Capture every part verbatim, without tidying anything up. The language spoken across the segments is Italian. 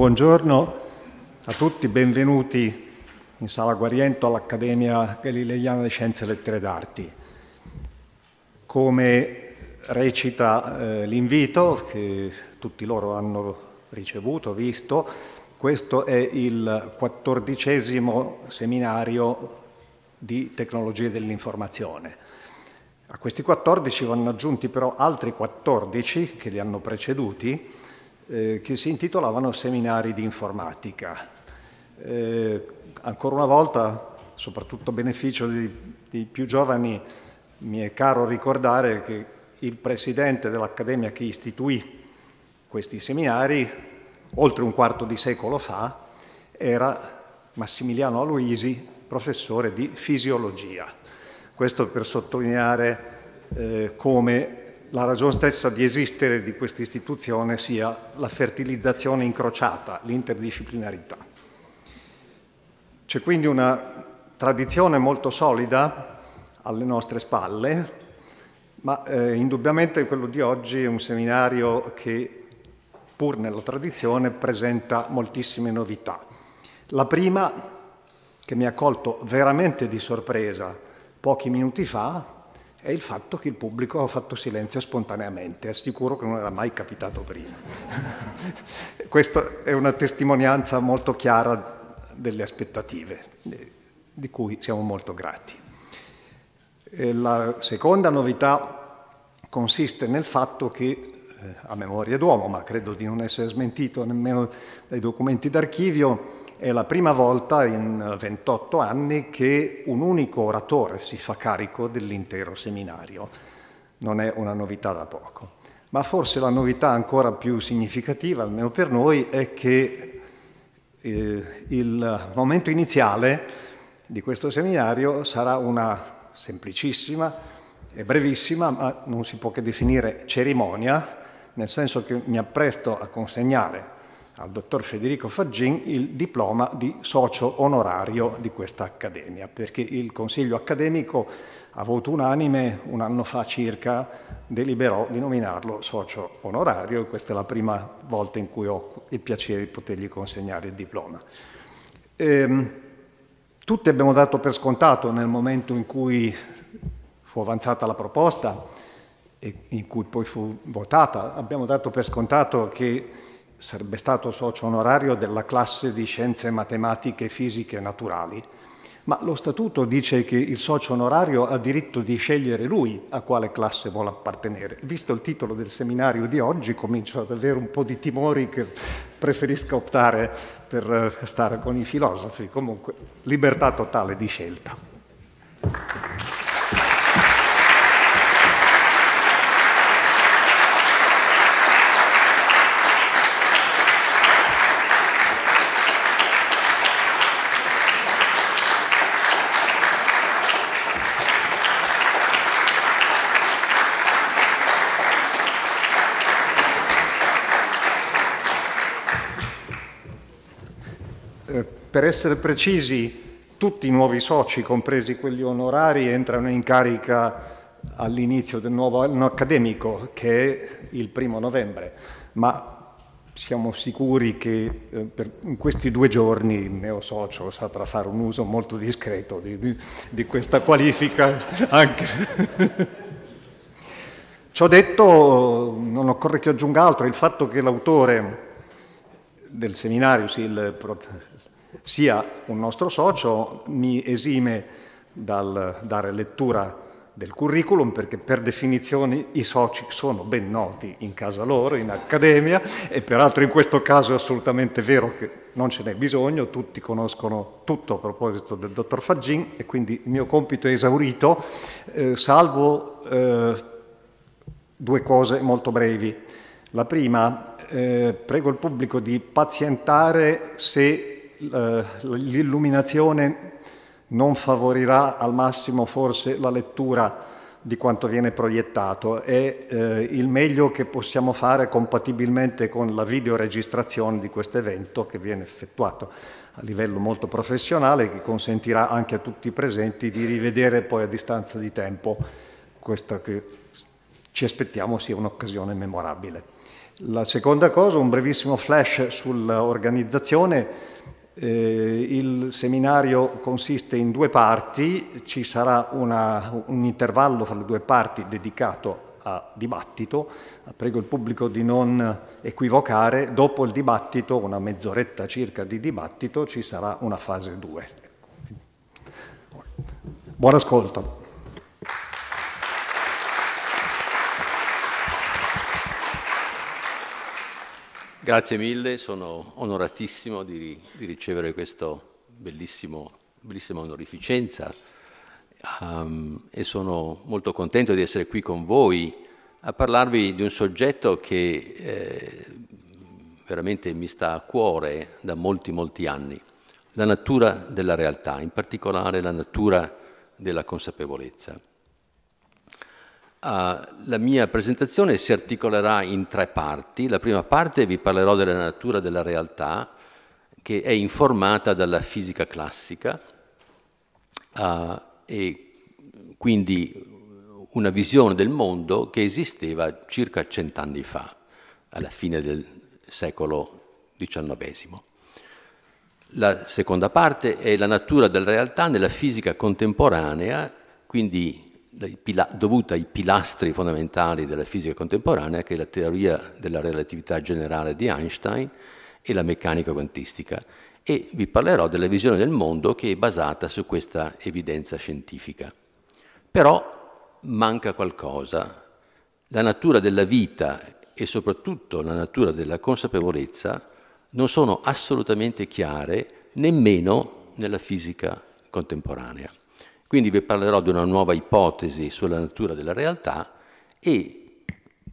Buongiorno a tutti, benvenuti in Sala Guariento all'Accademia Galileiana di Scienze e Lettere d'Arti. Come recita eh, l'invito che tutti loro hanno ricevuto, visto, questo è il quattordicesimo seminario di tecnologie dell'informazione. A questi quattordici vanno aggiunti però altri quattordici che li hanno preceduti, eh, che si intitolavano seminari di informatica. Eh, ancora una volta, soprattutto a beneficio dei più giovani, mi è caro ricordare che il presidente dell'Accademia che istituì questi seminari, oltre un quarto di secolo fa, era Massimiliano Aloisi, professore di fisiologia. Questo per sottolineare eh, come la ragione stessa di esistere di questa istituzione sia la fertilizzazione incrociata, l'interdisciplinarità. C'è quindi una tradizione molto solida alle nostre spalle, ma eh, indubbiamente quello di oggi è un seminario che, pur nella tradizione, presenta moltissime novità. La prima, che mi ha colto veramente di sorpresa pochi minuti fa, è il fatto che il pubblico ha fatto silenzio spontaneamente. Assicuro che non era mai capitato prima. Questa è una testimonianza molto chiara delle aspettative, di cui siamo molto grati. E la seconda novità consiste nel fatto che, a memoria d'uomo, ma credo di non essere smentito nemmeno dai documenti d'archivio, è la prima volta in ventotto anni che un unico oratore si fa carico dell'intero seminario. Non è una novità da poco. Ma forse la novità ancora più significativa, almeno per noi, è che eh, il momento iniziale di questo seminario sarà una semplicissima e brevissima, ma non si può che definire cerimonia, nel senso che mi appresto a consegnare al dottor Federico Faggin il diploma di socio onorario di questa Accademia, perché il Consiglio Accademico, a voto unanime, un anno fa circa, deliberò di nominarlo socio onorario, e questa è la prima volta in cui ho il piacere di potergli consegnare il diploma. Ehm, tutti abbiamo dato per scontato, nel momento in cui fu avanzata la proposta e in cui poi fu votata, abbiamo dato per scontato che sarebbe stato socio onorario della classe di scienze matematiche, fisiche e naturali, ma lo statuto dice che il socio onorario ha diritto di scegliere lui a quale classe vuole appartenere. Visto il titolo del seminario di oggi, comincio ad avere un po' di timori che preferisco optare per stare con i filosofi. Comunque, libertà totale di scelta. Per essere precisi, tutti i nuovi soci, compresi quelli onorari, entrano in carica all'inizio del nuovo anno accademico, che è il primo novembre, ma siamo sicuri che eh, per, in questi due giorni il neo socio saprà fare un uso molto discreto di, di, di questa qualifica. Anche. Ciò detto, non occorre che aggiunga altro, il fatto che l'autore del seminario, sì, il sia un nostro socio mi esime dal dare lettura del curriculum, perché per definizione i soci sono ben noti in casa loro, in accademia, e peraltro in questo caso è assolutamente vero che non ce n'è bisogno, tutti conoscono tutto a proposito del dottor Faggin, e quindi il mio compito è esaurito, eh, salvo eh, due cose molto brevi. La prima, eh, prego il pubblico di pazientare se l'illuminazione non favorirà al massimo forse la lettura di quanto viene proiettato. È eh, il meglio che possiamo fare compatibilmente con la videoregistrazione di questo evento, che viene effettuato a livello molto professionale, che consentirà anche a tutti i presenti di rivedere poi a distanza di tempo questa che ci aspettiamo sia un'occasione memorabile. La seconda cosa, un brevissimo flash sull'organizzazione. Eh, il seminario consiste in due parti, ci sarà una, un intervallo fra le due parti dedicato a dibattito. Prego il pubblico di non equivocare, dopo il dibattito, una mezz'oretta circa di dibattito, ci sarà una fase due. Buon ascolto. Grazie mille, sono onoratissimo di, di ricevere questa bellissima onorificenza um, e sono molto contento di essere qui con voi a parlarvi di un soggetto che eh, veramente mi sta a cuore da molti molti anni, la natura della realtà, in particolare la natura della consapevolezza. Uh, la mia presentazione si articolerà in tre parti. La prima parte vi parlerò della natura della realtà, che è informata dalla fisica classica uh, e quindi una visione del mondo che esisteva circa cent'anni fa, alla fine del secolo diciannovesimo. La seconda parte è la natura della realtà nella fisica contemporanea, quindi dovuta ai pilastri fondamentali della fisica contemporanea, che è la teoria della relatività generale di Einstein e la meccanica quantistica, e vi parlerò della visione del mondo che è basata su questa evidenza scientifica. Però manca qualcosa. La natura della vita e soprattutto la natura della consapevolezza non sono assolutamente chiare nemmeno nella fisica contemporanea. Quindi vi parlerò di una nuova ipotesi sulla natura della realtà e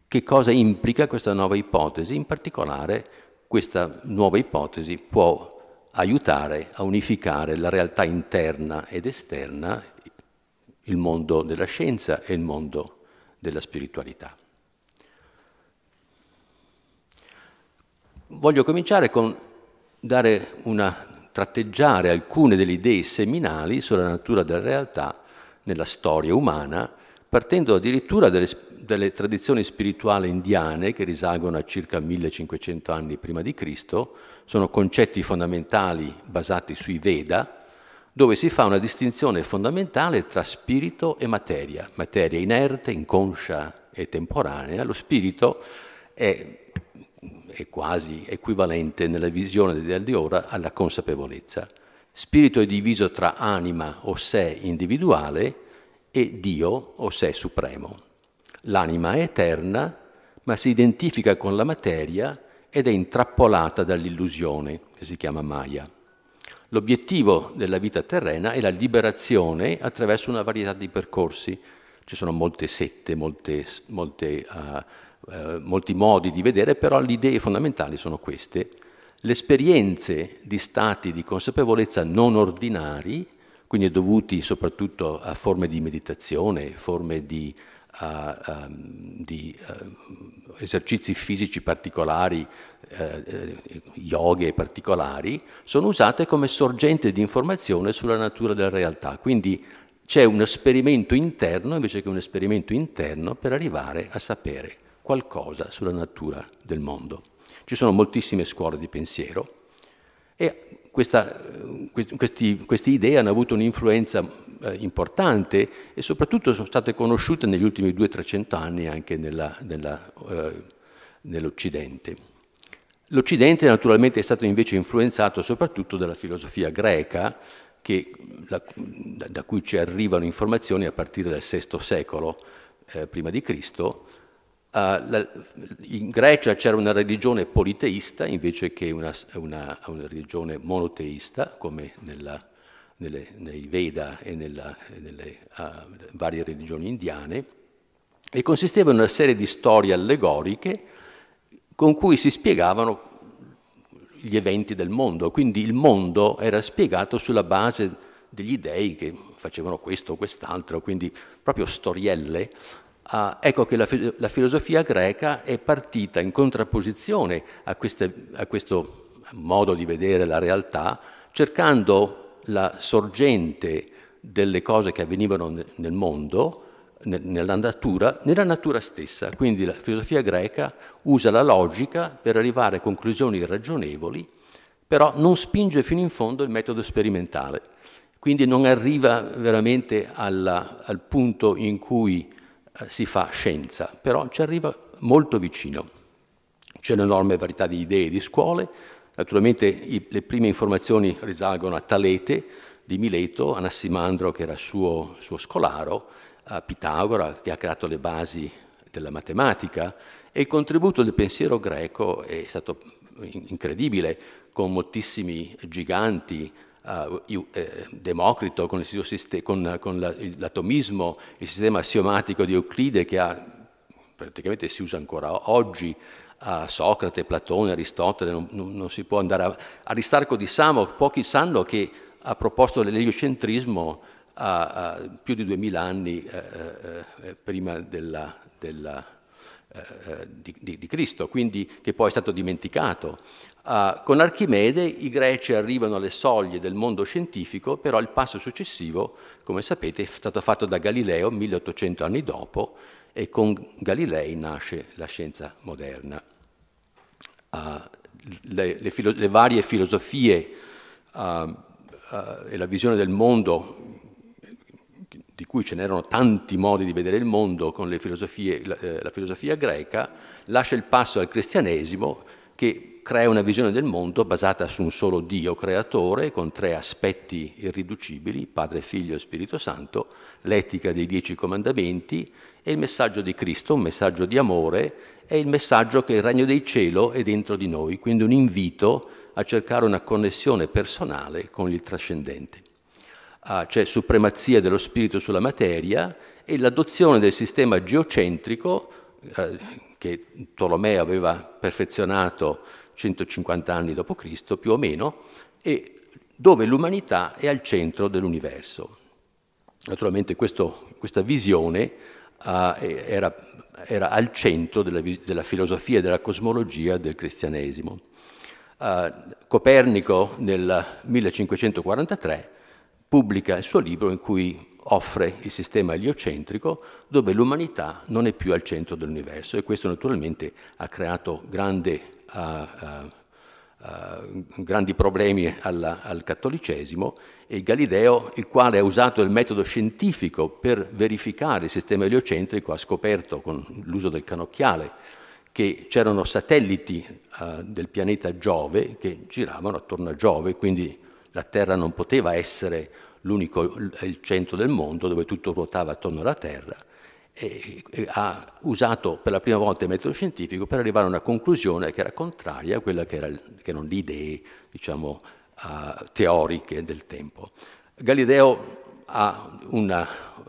che cosa implica questa nuova ipotesi. In particolare, questa nuova ipotesi può aiutare a unificare la realtà interna ed esterna, il mondo della scienza e il mondo della spiritualità. Voglio cominciare con dare una... tratteggiare alcune delle idee seminali sulla natura della realtà nella storia umana, partendo addirittura dalle, dalle tradizioni spirituali indiane che risalgono a circa millecinquecento anni prima di Cristo. Sono concetti fondamentali basati sui Veda, dove si fa una distinzione fondamentale tra spirito e materia, materia inerte, inconscia e temporanea. Lo spirito è è quasi equivalente nella visione del di ora alla consapevolezza. Spirito è diviso tra anima o sé individuale e Dio o sé supremo. L'anima è eterna, ma si identifica con la materia ed è intrappolata dall'illusione, che si chiama Maya. L'obiettivo della vita terrena è la liberazione attraverso una varietà di percorsi. Ci sono molte sette, molte... molte uh, Uh, molti modi di vedere, però le idee fondamentali sono queste. Le esperienze di stati di consapevolezza non ordinari, quindi dovuti soprattutto a forme di meditazione, forme di, uh, um, di uh, esercizi fisici particolari, uh, yoghe particolari, sono usate come sorgente di informazione sulla natura della realtà. Quindi c'è un esperimento interno invece che un esperimento interno per arrivare a sapere qualcosa sulla natura del mondo. Ci sono moltissime scuole di pensiero e questa, questi, queste idee hanno avuto un'influenza eh, importante e soprattutto sono state conosciute negli ultimi duecento trecento anni anche nella, nella, eh, nell'Occidente. L'Occidente naturalmente è stato invece influenzato soprattutto dalla filosofia greca, che, la, da cui ci arrivano informazioni a partire dal sesto secolo eh, prima di Cristo. Uh, la, in Grecia c'era una religione politeista invece che una, una, una religione monoteista, come nella, nelle, nei Veda e nella, nelle uh, varie religioni indiane, e consisteva in una serie di storie allegoriche con cui si spiegavano gli eventi del mondo. Quindi il mondo era spiegato sulla base degli dei che facevano questo o quest'altro, quindi proprio storielle. Uh, ecco che la, la filosofia greca è partita in contrapposizione a, queste, a questo modo di vedere la realtà, cercando la sorgente delle cose che avvenivano nel mondo nella natura, nella natura stessa. Quindi la filosofia greca usa la logica per arrivare a conclusioni ragionevoli, però non spinge fino in fondo il metodo sperimentale. Quindi non arriva veramente alla, al punto in cui eh, si fa scienza, però ci arriva molto vicino. C'è un'enorme varietà di idee e di scuole. Naturalmente i, le prime informazioni risalgono a Talete di Mileto, Anassimandro che era suo, suo scolaro, a Pitagora che ha creato le basi della matematica, e il contributo del pensiero greco è stato incredibile, con moltissimi giganti, Uh, io, eh, Democrito con, il, con, con la, l'atomismo, il sistema assiomatico di Euclide che ha, praticamente si usa ancora oggi, uh, Socrate, Platone, Aristotele, non, non, non si può andare a... Aristarco di Samo, pochi sanno che ha proposto l'eliocentrismo uh, uh, più di duemila anni uh, uh, prima della, della, uh, di, di, di Cristo, quindi che poi è stato dimenticato. Uh, con Archimede i greci arrivano alle soglie del mondo scientifico, però il passo successivo, come sapete, è stato fatto da Galileo milleottocento anni dopo, e con Galilei nasce la scienza moderna. Uh, le, le, filo- le varie filosofie uh, uh, e la visione del mondo, di cui ce n'erano tanti modi di vedere il mondo con le filosofie, la, eh, la filosofia greca, lascia il passo al cristianesimo, che crea una visione del mondo basata su un solo Dio creatore, con tre aspetti irriducibili, Padre, Figlio e Spirito Santo, l'etica dei dieci comandamenti e il messaggio di Cristo, un messaggio di amore, e il messaggio che il regno dei cielo è dentro di noi, quindi un invito a cercare una connessione personale con il trascendente. Ah, c'è supremazia dello spirito sulla materia e l'adozione del sistema geocentrico eh, che Ptolomeo aveva perfezionato centocinquanta anni dopo Cristo, più o meno, e dove l'umanità è al centro dell'universo. Naturalmente questo, questa visione uh, era, era al centro della, della filosofia e della cosmologia del cristianesimo. Uh, Copernico nel millecinquecentoquarantatré pubblica il suo libro in cui offre il sistema eliocentrico, dove l'umanità non è più al centro dell'universo, e questo naturalmente ha creato grande A, a, a grandi problemi alla, al cattolicesimo, e Galileo, il quale ha usato il metodo scientifico per verificare il sistema eliocentrico, ha scoperto con l'uso del cannocchiale che c'erano satelliti uh, del pianeta Giove che giravano attorno a Giove, quindi la Terra non poteva essere l'unico, il centro del mondo dove tutto ruotava attorno alla Terra. E ha usato per la prima volta il metodo scientifico per arrivare a una conclusione che era contraria a quella che, era, che erano le idee, diciamo, uh, teoriche del tempo. Galileo ha una,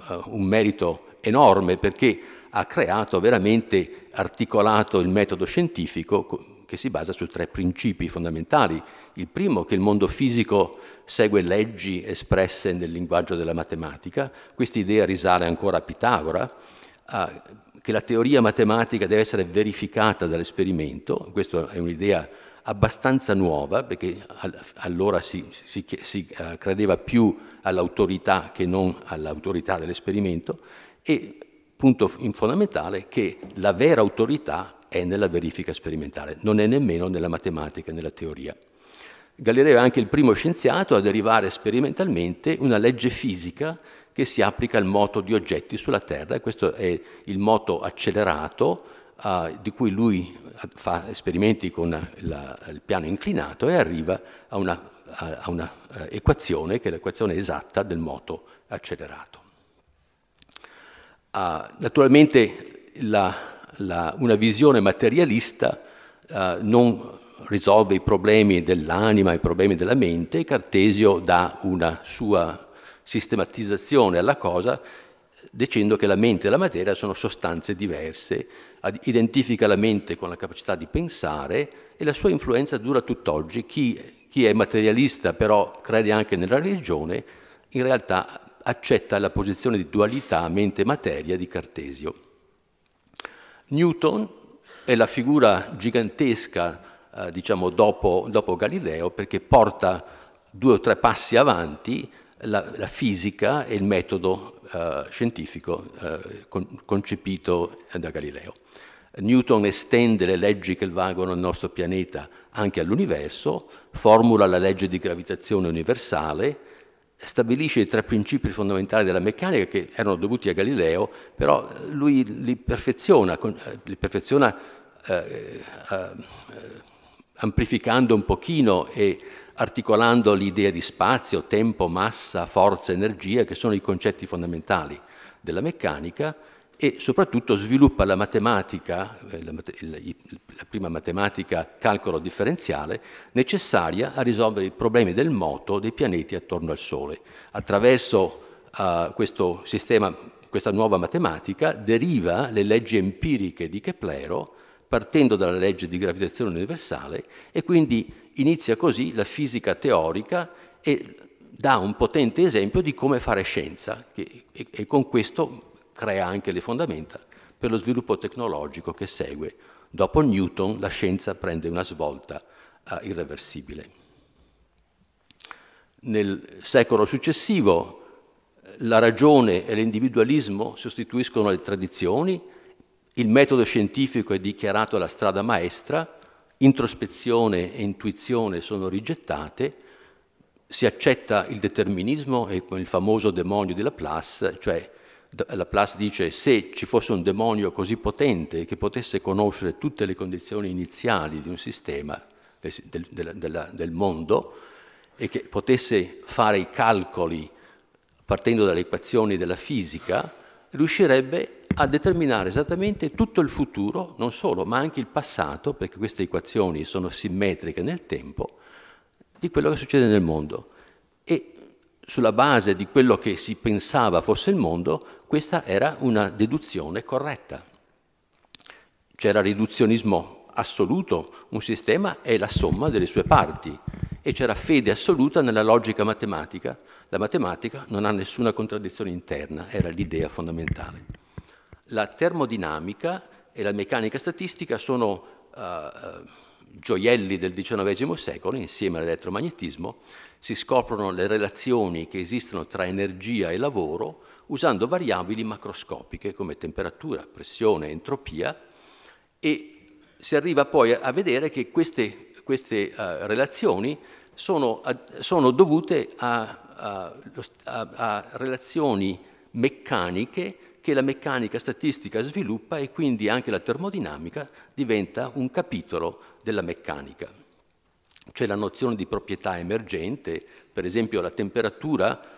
uh, un merito enorme, perché ha creato veramente, articolato il metodo scientifico che si basa su tre principi fondamentali. Il primo, che il mondo fisico segue leggi espresse nel linguaggio della matematica. Questa idea risale ancora a Pitagora. Uh, che la teoria matematica deve essere verificata dall'esperimento. Questa è un'idea abbastanza nuova, perché al, allora si, si, si uh, credeva più all'autorità che non all'autorità dell'esperimento, e punto fondamentale, che la vera autorità è nella verifica sperimentale, non è nemmeno nella matematica, nella teoria. Galileo è anche il primo scienziato a derivare sperimentalmente una legge fisica che si applica al moto di oggetti sulla Terra. Questo è il moto accelerato, uh, di cui lui fa esperimenti con la, il piano inclinato, e arriva a una, a una uh, equazione che è l'equazione esatta del moto accelerato. Uh, naturalmente la, la, una visione materialista uh, non risolve i problemi dell'anima, i problemi della mente. Cartesio dà una sua sistematizzazione alla cosa, dicendo che la mente e la materia sono sostanze diverse, identifica la mente con la capacità di pensare, e la sua influenza dura tutt'oggi. Chi, chi è materialista però crede anche nella religione, in realtà accetta la posizione di dualità mente-materia di Cartesio. Newton è la figura gigantesca, eh, diciamo, dopo, dopo Galileo, perché porta due o tre passi avanti la, la fisica e il metodo eh, scientifico eh, con, concepito da Galileo. Newton estende le leggi che valgono il nostro pianeta anche all'universo, formula la legge di gravitazione universale, stabilisce i tre principi fondamentali della meccanica che erano dovuti a Galileo, però lui li perfeziona, li perfeziona eh, eh, amplificando un pochino e articolando l'idea di spazio, tempo, massa, forza, energia, che sono i concetti fondamentali della meccanica, e soprattutto sviluppa la matematica, la, la, la prima matematica calcolo differenziale, necessaria a risolvere i problemi del moto dei pianeti attorno al Sole. Attraverso uh, questo sistema, questa nuova matematica, deriva le leggi empiriche di Keplero, partendo dalla legge di gravitazione universale, e quindi inizia così la fisica teorica e dà un potente esempio di come fare scienza, che, e, e con questo crea anche le fondamenta per lo sviluppo tecnologico che segue. Dopo Newton la scienza prende una svolta eh, irreversibile. Nel secolo successivo la ragione e l'individualismo sostituiscono le tradizioni, il metodo scientifico è dichiarato la strada maestra, introspezione e intuizione sono rigettate, si accetta il determinismo e il famoso demonio di Laplace, cioè Laplace dice: se ci fosse un demonio così potente che potesse conoscere tutte le condizioni iniziali di un sistema, del, del, del, del mondo, e che potesse fare i calcoli partendo dalle equazioni della fisica, riuscirebbe a determinare esattamente tutto il futuro, non solo, ma anche il passato, perché queste equazioni sono simmetriche nel tempo, di quello che succede nel mondo. E sulla base di quello che si pensava fosse il mondo, questa era una deduzione corretta. C'era riduzionismo assoluto, un sistema è la somma delle sue parti, e c'era fede assoluta nella logica matematica. La matematica non ha nessuna contraddizione interna, era l'idea fondamentale. La termodinamica e la meccanica statistica sono uh, gioielli del diciannovesimo secolo, insieme all'elettromagnetismo. Si scoprono le relazioni che esistono tra energia e lavoro usando variabili macroscopiche come temperatura, pressione, entropia, e si arriva poi a vedere che queste, queste uh, relazioni sono, a, sono dovute a, a, a relazioni meccaniche che la meccanica statistica sviluppa, e quindi anche la termodinamica diventa un capitolo della meccanica. C'è la nozione di proprietà emergente, per esempio la temperatura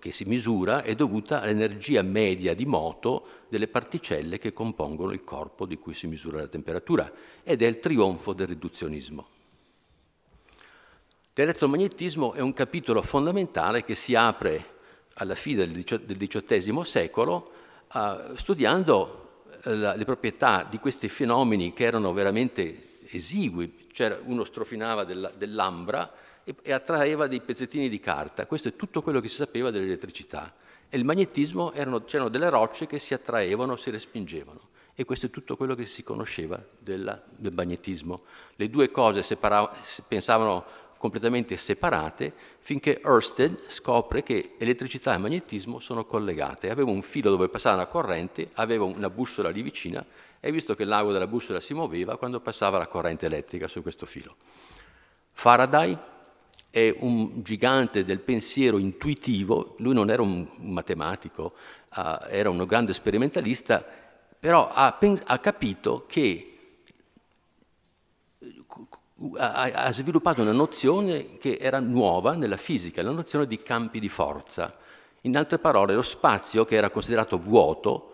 che si misura è dovuta all'energia media di moto delle particelle che compongono il corpo di cui si misura la temperatura, ed è il trionfo del riduzionismo. L'elettromagnetismo è un capitolo fondamentale che si apre alla fine del diciottesimo secolo eh, studiando la, le proprietà di questi fenomeni che erano veramente esigui. C'era uno strofinava dell'ambra e attraeva dei pezzettini di carta. Questo è tutto quello che si sapeva dell'elettricità. E il magnetismo, c'erano delle rocce che si attraevano, si respingevano. E questo è tutto quello che si conosceva del magnetismo. Le due cose si pensavano completamente separate, finché Oersted scopre che elettricità e magnetismo sono collegate. Aveva un filo dove passava una corrente, aveva una bussola lì vicina, e visto che l'ago della bussola si muoveva quando passava la corrente elettrica su questo filo. Faraday è un gigante del pensiero intuitivo, lui non era un matematico, uh, era un grande sperimentalista, però ha, ha capito che ha, ha sviluppato una nozione che era nuova nella fisica, la nozione di campi di forza. In altre parole, lo spazio, che era considerato vuoto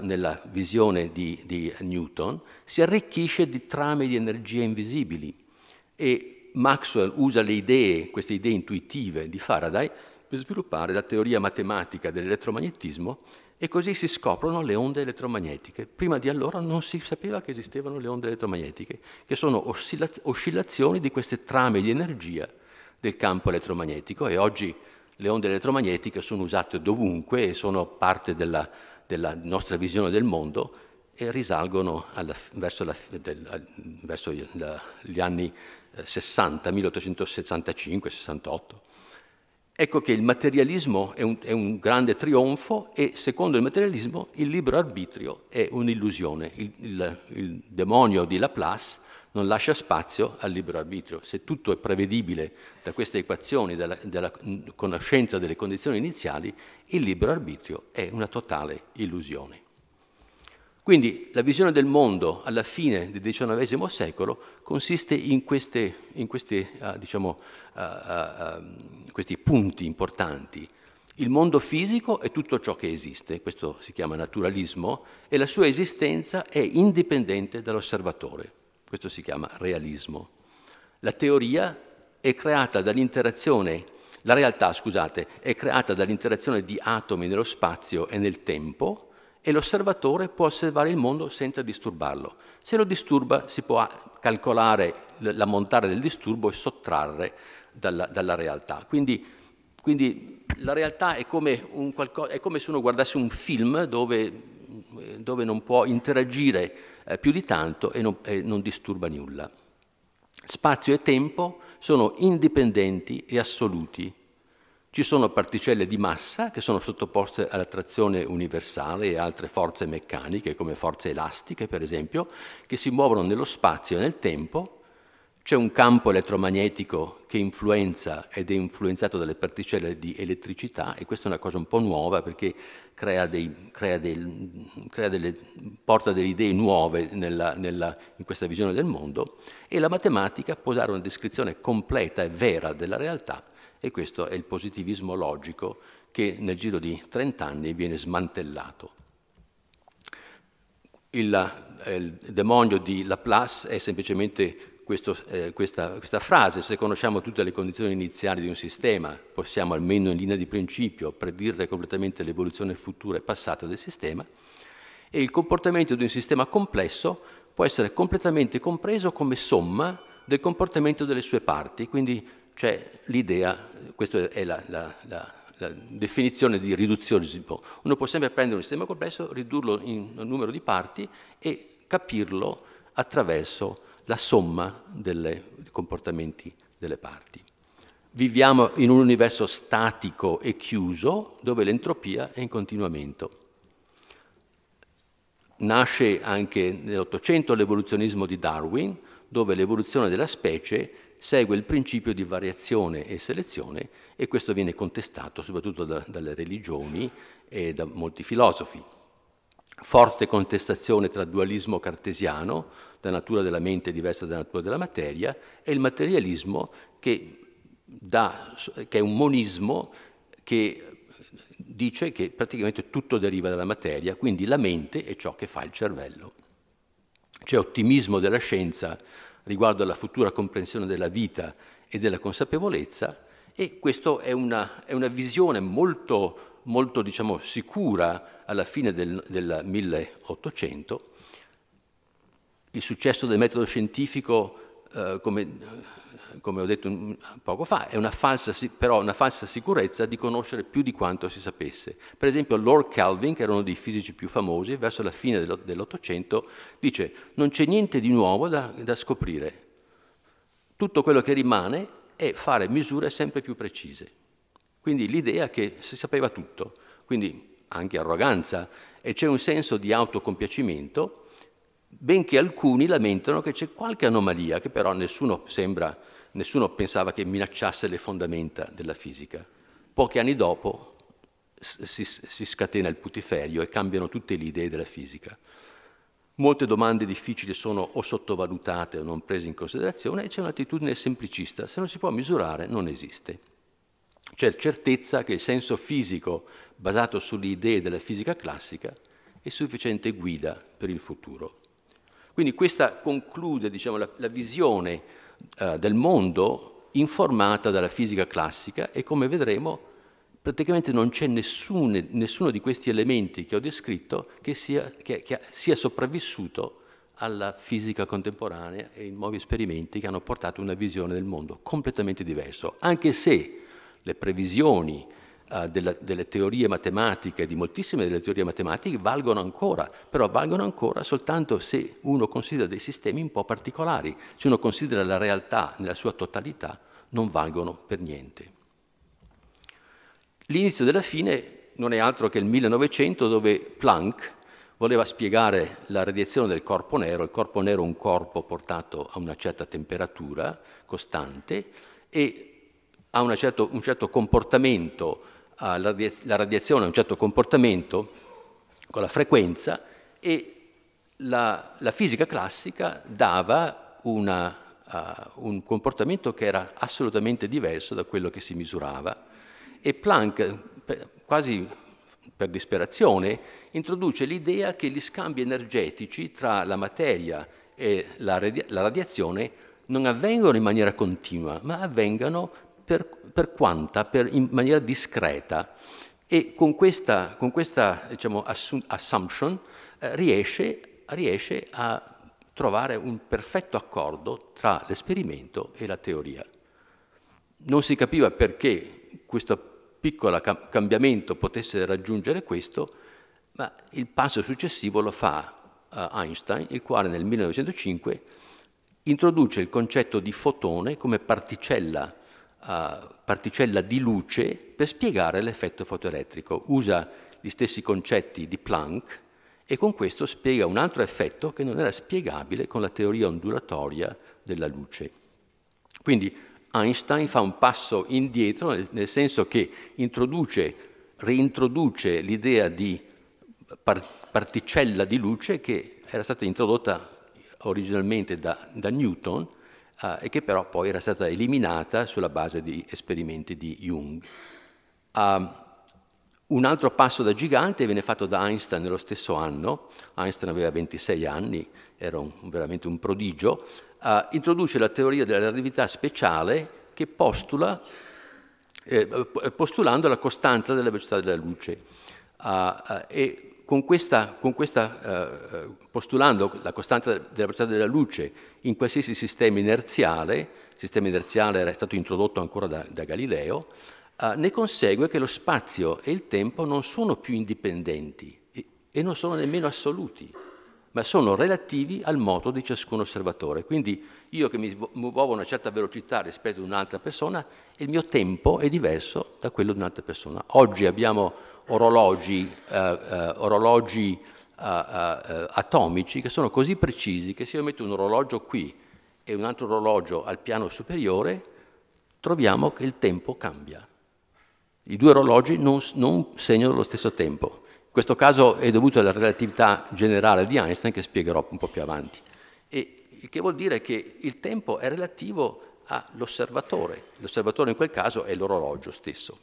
nella visione di, di Newton, si arricchisce di trame di energie invisibili, e Maxwell usa le idee, queste idee intuitive di Faraday, per sviluppare la teoria matematica dell'elettromagnetismo, e così si scoprono le onde elettromagnetiche. Prima di allora non si sapeva che esistevano le onde elettromagnetiche, che sono oscillazioni di queste trame di energia del campo elettromagnetico, e oggi le onde elettromagnetiche sono usate dovunque e sono parte della della nostra visione del mondo, e risalgono alla, verso, la, del, verso gli anni sessanta, milleottocentosessantacinque sessantotto. Ecco che il materialismo è un, è un grande trionfo e, secondo il materialismo, il libero arbitrio è un'illusione. Il, il, il demonio di Laplace non lascia spazio al libero arbitrio. Se tutto è prevedibile da queste equazioni, dalla, dalla conoscenza delle condizioni iniziali, il libero arbitrio è una totale illusione. Quindi la visione del mondo alla fine del diciannovesimo secolo consiste in, queste, in queste, uh, diciamo, uh, uh, uh, questi punti importanti. Il mondo fisico è tutto ciò che esiste, questo si chiama naturalismo, e la sua esistenza è indipendente dall'osservatore, questo si chiama realismo. La teoria è creata dall'interazione, la realtà, scusate, è creata dall'interazione di atomi nello spazio e nel tempo, e l'osservatore può osservare il mondo senza disturbarlo. Se lo disturba si può calcolare l'ammontare del disturbo e sottrarre dalla, dalla realtà. Quindi, quindi la realtà è come, un qualcosa, è come se uno guardasse un film dove, dove non può interagire eh, più di tanto e non, eh, non disturba nulla. Spazio e tempo sono indipendenti e assoluti. Ci sono particelle di massa che sono sottoposte all'attrazione universale e altre forze meccaniche, come forze elastiche, per esempio, che si muovono nello spazio e nel tempo. C'è un campo elettromagnetico che influenza ed è influenzato dalle particelle di elettricità, e questa è una cosa un po' nuova perché crea dei, crea dei, crea delle, porta delle idee nuove nella, nella, in questa visione del mondo, e la matematica può dare una descrizione completa e vera della realtà. E questo è il positivismo logico che nel giro di trent'anni viene smantellato. Il, il demonio di Laplace è semplicemente questo, eh, questa, questa frase: se conosciamo tutte le condizioni iniziali di un sistema, possiamo almeno in linea di principio predire completamente l'evoluzione futura e passata del sistema, e il comportamento di un sistema complesso può essere completamente compreso come somma del comportamento delle sue parti, quindi c'è l'idea, questa è la, la, la, la definizione di riduzionismo. Uno può sempre prendere un sistema complesso, ridurlo in un numero di parti e capirlo attraverso la somma dei comportamenti delle parti. Viviamo in un universo statico e chiuso, dove l'entropia è in continuamento. Nasce anche nell'Ottocento l'evoluzionismo di Darwin, dove l'evoluzione della specie segue il principio di variazione e selezione, e questo viene contestato soprattutto da, dalle religioni e da molti filosofi. Forte contestazione tra dualismo cartesiano, la natura della mente è diversa dalla natura della materia, e il materialismo che, dà, che è un monismo che dice che praticamente tutto deriva dalla materia, quindi la mente è ciò che fa il cervello. C'è ottimismo della scienza riguardo alla futura comprensione della vita e della consapevolezza, e questa è una, è una visione molto, molto diciamo, sicura alla fine del, del milleottocento. Il successo del metodo scientifico, eh, come, come ho detto poco fa, è una falsa, però una falsa sicurezza di conoscere più di quanto si sapesse. Per esempio Lord Kelvin, che era uno dei fisici più famosi, verso la fine dell'Ottocento, dice: non c'è niente di nuovo da, da scoprire, tutto quello che rimane è fare misure sempre più precise. Quindi l'idea che si sapeva tutto, quindi anche arroganza, e c'è un senso di autocompiacimento, benché alcuni lamentano che c'è qualche anomalia, che però nessuno, sembra, nessuno pensava che minacciasse le fondamenta della fisica. Pochi anni dopo si, si scatena il putiferio e cambiano tutte le idee della fisica. Molte domande difficili sono o sottovalutate o non prese in considerazione, e c'è un'attitudine semplicista: se non si può misurare non esiste. C'è certezza che il senso fisico basato sulle idee della fisica classica è sufficiente guida per il futuro. Quindi questa conclude, diciamo, la, la visione eh, del mondo informata dalla fisica classica, e come vedremo praticamente non c'è nessuno, nessuno di questi elementi che ho descritto che sia, che, che sia sopravvissuto alla fisica contemporanea e ai nuovi esperimenti che hanno portato una visione del mondo completamente diversa, anche se le previsioni eh, della, delle teorie matematiche, di moltissime delle teorie matematiche, valgono ancora, però valgono ancora soltanto se uno considera dei sistemi un po' particolari. Se uno considera la realtà nella sua totalità, non valgono per niente. L'inizio della fine non è altro che il millenovecento, dove Planck voleva spiegare la radiazione del corpo nero. Il corpo nero è un corpo portato a una certa temperatura costante e ha una certo, un certo comportamento, la radiazione ha un certo comportamento con la frequenza, e la, la fisica classica dava una, uh, un comportamento che era assolutamente diverso da quello che si misurava. E Planck, per, quasi per disperazione, introduce l'idea che gli scambi energetici tra la materia e la, radia- la radiazione non avvengono in maniera continua, ma avvengano per, per quanta, per, in maniera discreta. E con questa, con questa diciamo, assumption eh, riesce, riesce a trovare un perfetto accordo tra l'esperimento e la teoria. Non si capiva perché questo piccolo cambiamento potesse raggiungere questo, ma il passo successivo lo fa uh, Einstein, il quale nel millenovecentocinque introduce il concetto di fotone come particella, uh, particella di luce per spiegare l'effetto fotoelettrico. Usa gli stessi concetti di Planck e con questo spiega un altro effetto che non era spiegabile con la teoria ondulatoria della luce. Quindi Einstein fa un passo indietro, nel, nel senso che introduce, reintroduce l'idea di par particella di luce che era stata introdotta originalmente da, da Newton eh, e che però poi era stata eliminata sulla base di esperimenti di Jung. Uh, un altro passo da gigante viene fatto da Einstein nello stesso anno. Einstein aveva ventisei anni, era un, veramente un prodigio. Uh, introduce la teoria della relatività speciale che postula, eh, postulando la costante della velocità della luce. Uh, uh, e con questa, con questa uh, postulando la costante della velocità della luce in qualsiasi sistema inerziale, il sistema inerziale era stato introdotto ancora da, da Galileo, uh, ne consegue che lo spazio e il tempo non sono più indipendenti e, e non sono nemmeno assoluti, ma sono relativi al moto di ciascun osservatore. Quindi io che mi muovo a una certa velocità rispetto a un'altra persona, il mio tempo è diverso da quello di un'altra persona. Oggi abbiamo orologi, eh, eh, orologi eh, eh, atomici che sono così precisi che se io metto un orologio qui e un altro orologio al piano superiore, troviamo che il tempo cambia. I due orologi non, non segnano lo stesso tempo. Questo caso è dovuto alla relatività generale di Einstein, che spiegherò un po' più avanti. E che vuol dire che il tempo è relativo all'osservatore. L'osservatore in quel caso è l'orologio stesso.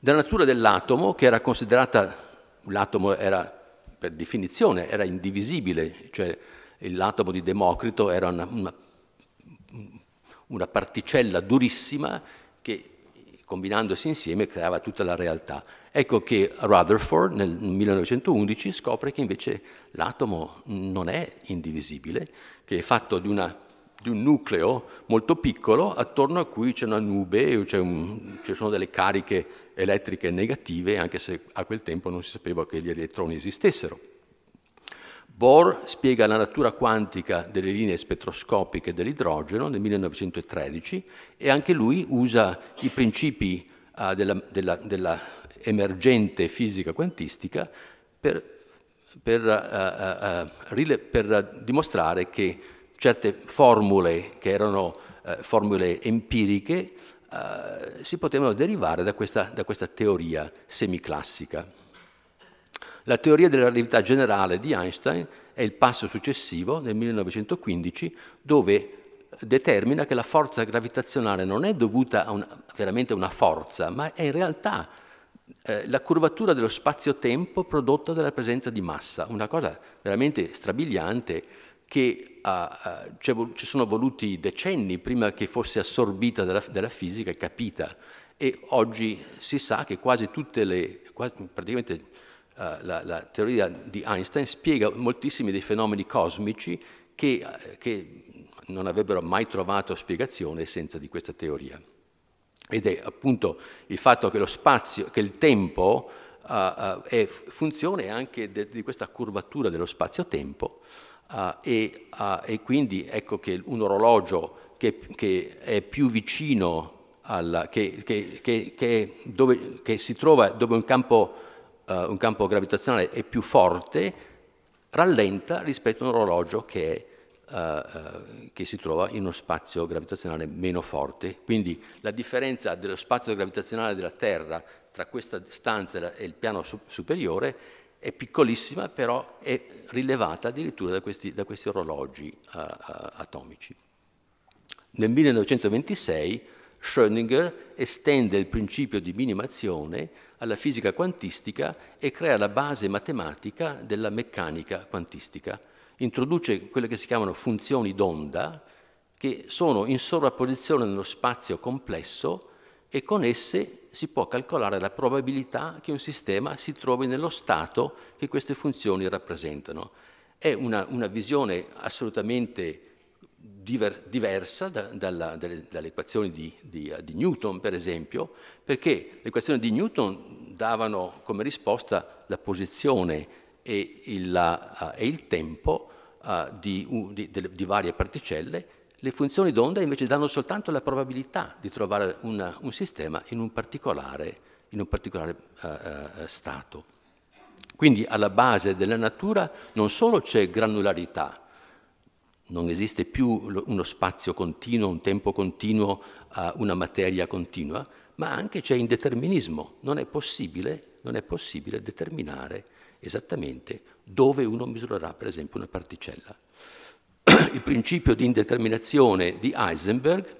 Della natura dell'atomo, che era considerata, l'atomo era per definizione, era indivisibile, cioè l'atomo di Democrito era una, una, una particella durissima che, combinandosi insieme, creava tutta la realtà. Ecco che Rutherford nel millenovecentoundici scopre che invece l'atomo non è indivisibile, che è fatto di, una, di un nucleo molto piccolo attorno a cui c'è una nube, c'è un, ci sono delle cariche elettriche negative, anche se a quel tempo non si sapeva che gli elettroni esistessero. Bohr spiega la natura quantica delle linee spettroscopiche dell'idrogeno nel millenovecentotredici e anche lui usa i principi uh, della, della, della emergente fisica quantistica per, per, uh, uh, uh, per dimostrare che certe formule che erano uh, formule empiriche uh, si potevano derivare da questa, da questa teoria semiclassica. La teoria della relatività generale di Einstein è il passo successivo nel millenovecentoquindici, dove determina che la forza gravitazionale non è dovuta a una, veramente a una forza, ma è in realtà eh, la curvatura dello spazio-tempo prodotta dalla presenza di massa. Una cosa veramente strabiliante, che eh, ci sono voluti decenni prima che fosse assorbita dalla, dalla fisica e capita. E oggi si sa che quasi tutte le... Quasi, praticamente, Uh, la, la teoria di Einstein spiega moltissimi dei fenomeni cosmici che, che non avrebbero mai trovato spiegazione senza di questa teoria. Ed è appunto il fatto che lo spazio, che il tempo uh, uh, è funzione anche de, di questa curvatura dello spazio-tempo uh, e, uh, e quindi ecco che un orologio che, che è più vicino alla, che, che, che, che, dove, che si trova dove un campo, uh, un campo gravitazionale è più forte, rallenta rispetto a un orologio che, uh, uh, che si trova in uno spazio gravitazionale meno forte. Quindi la differenza dello spazio gravitazionale della Terra tra questa stanza e il piano su- superiore è piccolissima, però è rilevata addirittura da questi, da questi orologi uh, uh, atomici. Nel millenovecentoventisei Schrödinger estende il principio di minimazione alla fisica quantistica e crea la base matematica della meccanica quantistica. Introduce quelle che si chiamano funzioni d'onda, che sono in sovrapposizione nello spazio complesso, e con esse si può calcolare la probabilità che un sistema si trovi nello stato che queste funzioni rappresentano. È una, una visione assolutamente diver, diversa da, dalla, dalle, dalle equazioni di, di, di Newton, per esempio, perché le equazioni di Newton davano come risposta la posizione e il, la, e il tempo uh, di, di, di varie particelle. Le funzioni d'onda invece danno soltanto la probabilità di trovare una, un sistema in un particolare, in un particolare uh, stato. Quindi alla base della natura non solo c'è granularità, non esiste più lo, uno spazio continuo, un tempo continuo, uh, una materia continua, ma anche c'è indeterminismo. Non è possibile, non è possibile determinare esattamente dove uno misurerà, per esempio, una particella. Il principio di indeterminazione di Heisenberg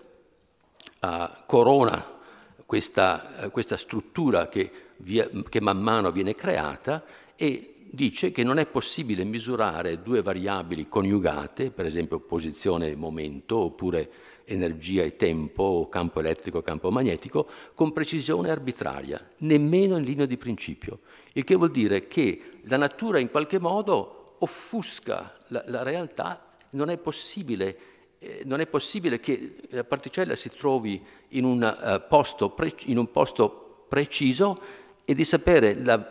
uh, corona questa, uh, questa struttura che, via, che man mano viene creata, e dice che non è possibile misurare due variabili coniugate, per esempio posizione e momento, oppure energia e tempo, campo elettrico e campo magnetico, con precisione arbitraria, nemmeno in linea di principio. Il che vuol dire che la natura in qualche modo offusca la, la realtà. Non è possibile, eh, non è possibile che la particella si trovi in un, uh, posto, pre- in un posto preciso, e di sapere la,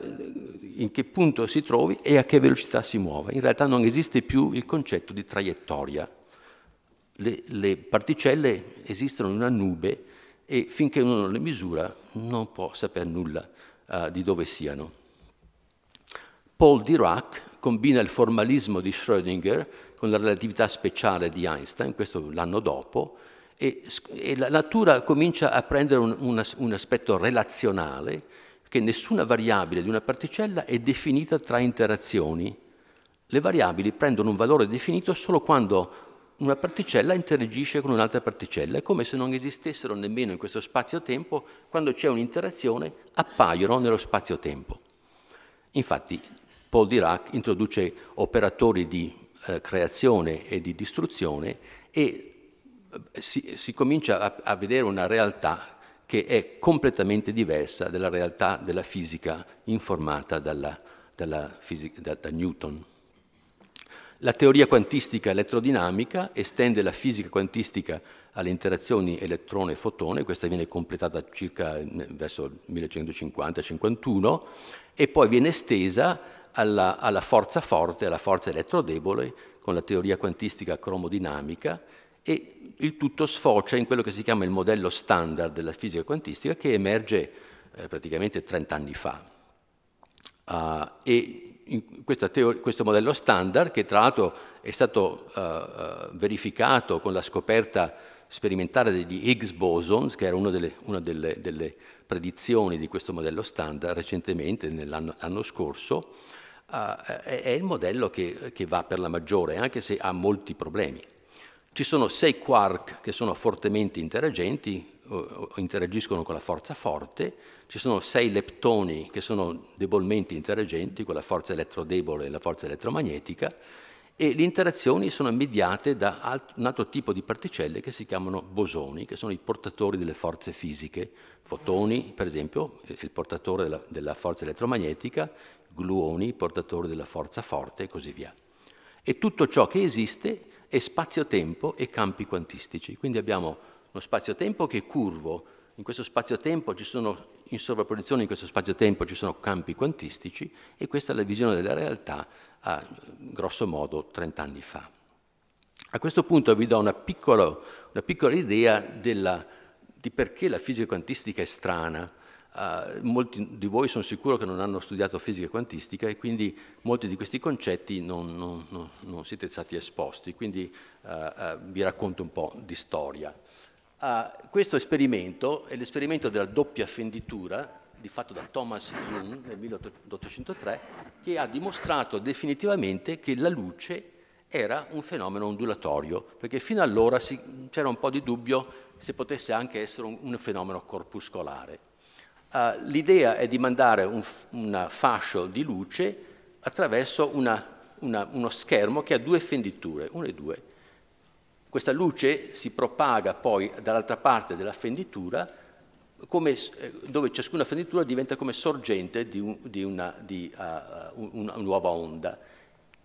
in che punto si trovi e a che velocità si muove. In realtà non esiste più il concetto di traiettoria. Le, le particelle esistono in una nube, e finché uno non le misura non può sapere nulla uh, di dove siano. Paul Dirac combina il formalismo di Schrödinger con la relatività speciale di Einstein, questo l'anno dopo, e, e la natura comincia a prendere un, un, un aspetto relazionale, perché nessuna variabile di una particella è definita tra interazioni. Le variabili prendono un valore definito solo quando una particella interagisce con un'altra particella. È come se non esistessero nemmeno in questo spazio-tempo. Quando c'è un'interazione appaiono nello spazio-tempo. Infatti Paul Dirac introduce operatori di eh, creazione e di distruzione, e si, si comincia a, a vedere una realtà che è completamente diversa dalla realtà della fisica informata dalla, dalla fisica, da, da Newton. La teoria quantistica elettrodinamica estende la fisica quantistica alle interazioni elettrone e fotone. Questa viene completata circa verso il millecentocinquanta cinquantuno, e poi viene estesa Alla, alla forza forte, alla forza elettrodebole, con la teoria quantistica cromodinamica, e il tutto sfocia in quello che si chiama il modello standard della fisica quantistica, che emerge eh, praticamente trent'anni fa. Uh, e in questa teoria, questo modello standard, che tra l'altro è stato uh, verificato con la scoperta sperimentale degli Higgs bosons, che era una delle, una delle, delle predizioni di questo modello standard recentemente, nell'anno scorso, Uh, è, è il modello che, che va per la maggiore, anche se ha molti problemi. Ci sono sei quark che sono fortemente interagenti, o, o interagiscono con la forza forte, ci sono sei leptoni che sono debolmente interagenti con la forza elettrodebole e la forza elettromagnetica, e le interazioni sono mediate da alt- un altro tipo di particelle che si chiamano bosoni, che sono i portatori delle forze fisiche. Fotoni, per esempio, è il portatore della, della forza elettromagnetica, gluoni, portatori della forza forte, e così via. E tutto ciò che esiste è spazio-tempo e campi quantistici. Quindi abbiamo uno spazio-tempo che è curvo. In questo spazio-tempo ci sono, in sovrapposizione in questo spazio-tempo ci sono campi quantistici, e questa è la visione della realtà, a grosso modo, trent'anni fa. A questo punto vi do una piccola, una piccola idea della, di perché la fisica quantistica è strana. Uh, molti di voi sono sicuro che non hanno studiato fisica quantistica e quindi molti di questi concetti non, non, non, non siete stati esposti, quindi uh, uh, vi racconto un po' di storia. Uh, questo esperimento è l'esperimento della doppia fenditura di fatto da Thomas Young nel milleottocentotre, che ha dimostrato definitivamente che la luce era un fenomeno ondulatorio, perché fino allora c'era un po' di dubbio se potesse anche essere un, un fenomeno corpuscolare. Uh, l'idea è di mandare un una fascio di luce attraverso una, una, uno schermo che ha due fenditure, una e due. Questa luce si propaga poi dall'altra parte della fenditura, come, dove ciascuna fenditura diventa come sorgente di, un, di, una, di uh, una nuova onda.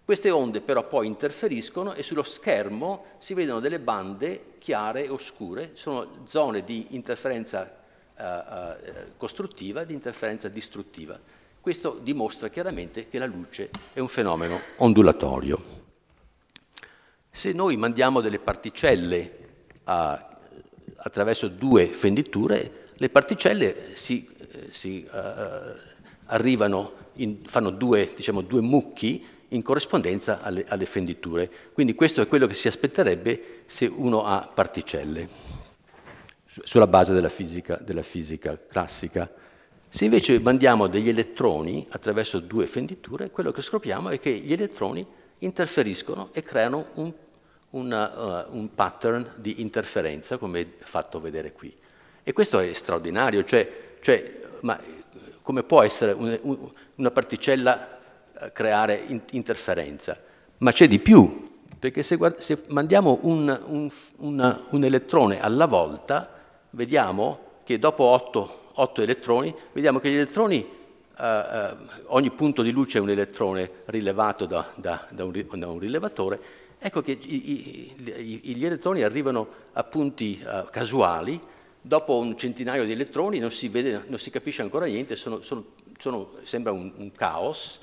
Queste onde però poi interferiscono e sullo schermo si vedono delle bande chiare e oscure, sono zone di interferenza uh, uh, costruttiva e di interferenza distruttiva. Questo dimostra chiaramente che la luce è un fenomeno ondulatorio. Se noi mandiamo delle particelle uh, attraverso due fenditure, le particelle si, si uh, arrivano, in, fanno due, diciamo, due mucchi in corrispondenza alle, alle fenditure. Quindi questo è quello che si aspetterebbe se uno ha particelle, sulla base della fisica, della fisica classica. Se invece mandiamo degli elettroni attraverso due fenditure, quello che scopriamo è che gli elettroni interferiscono e creano un, una, uh, un pattern di interferenza, come fatto vedere qui. E questo è straordinario, cioè, cioè ma come può essere un, un, una particella creare interferenza? Ma c'è di più, perché se, se mandiamo un, un, una, un elettrone alla volta, vediamo che dopo otto elettroni, vediamo che gli elettroni, eh, ogni punto di luce è un elettrone rilevato da, da, da, un, da un rilevatore, ecco che i, i, gli elettroni arrivano a punti eh, casuali, dopo un centinaio di elettroni non si vede, non si capisce ancora niente, sono, sono, sono, sembra un, un caos.